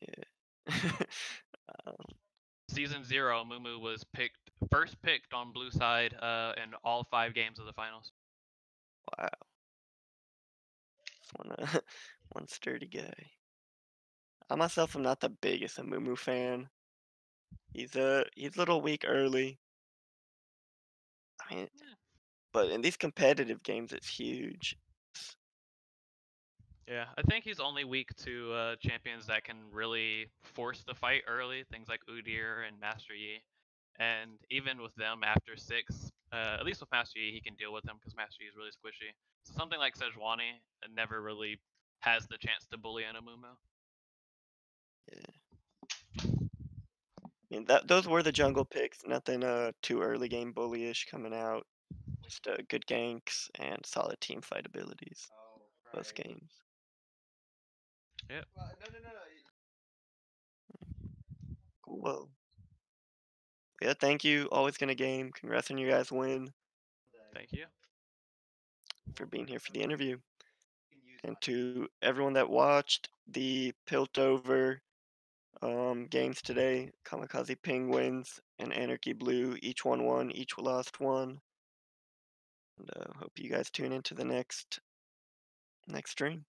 Yeah. Season 0, Amumu was first picked on blue side in all 5 games of the finals. Wow. One sturdy guy. I myself am not the biggest Amumu fan. He's a little weak early. I mean, yeah. But in these competitive games, it's huge. Yeah, I think he's only weak to champions that can really force the fight early, things like Udyr and Master Yi. And even with them after 6, at least with Master Yi, he can deal with them because Master Yi is really squishy. So something like Sejuani never really has the chance to bully an Amumu. Yeah. I mean, those were the jungle picks. Nothing too early game bully-ish coming out. Just good ganks and solid team fight abilities. Oh, right. Both games. Yep. Well, no. Cool. Yeah, thank you. Always Gonna Game. Congrats on you guys' win. Thank you for being here for the interview. And to everyone that watched the Piltover games today, Kamikaze Penguins and Anarchy Blue, each won, each lost one. And hope you guys tune into the next stream.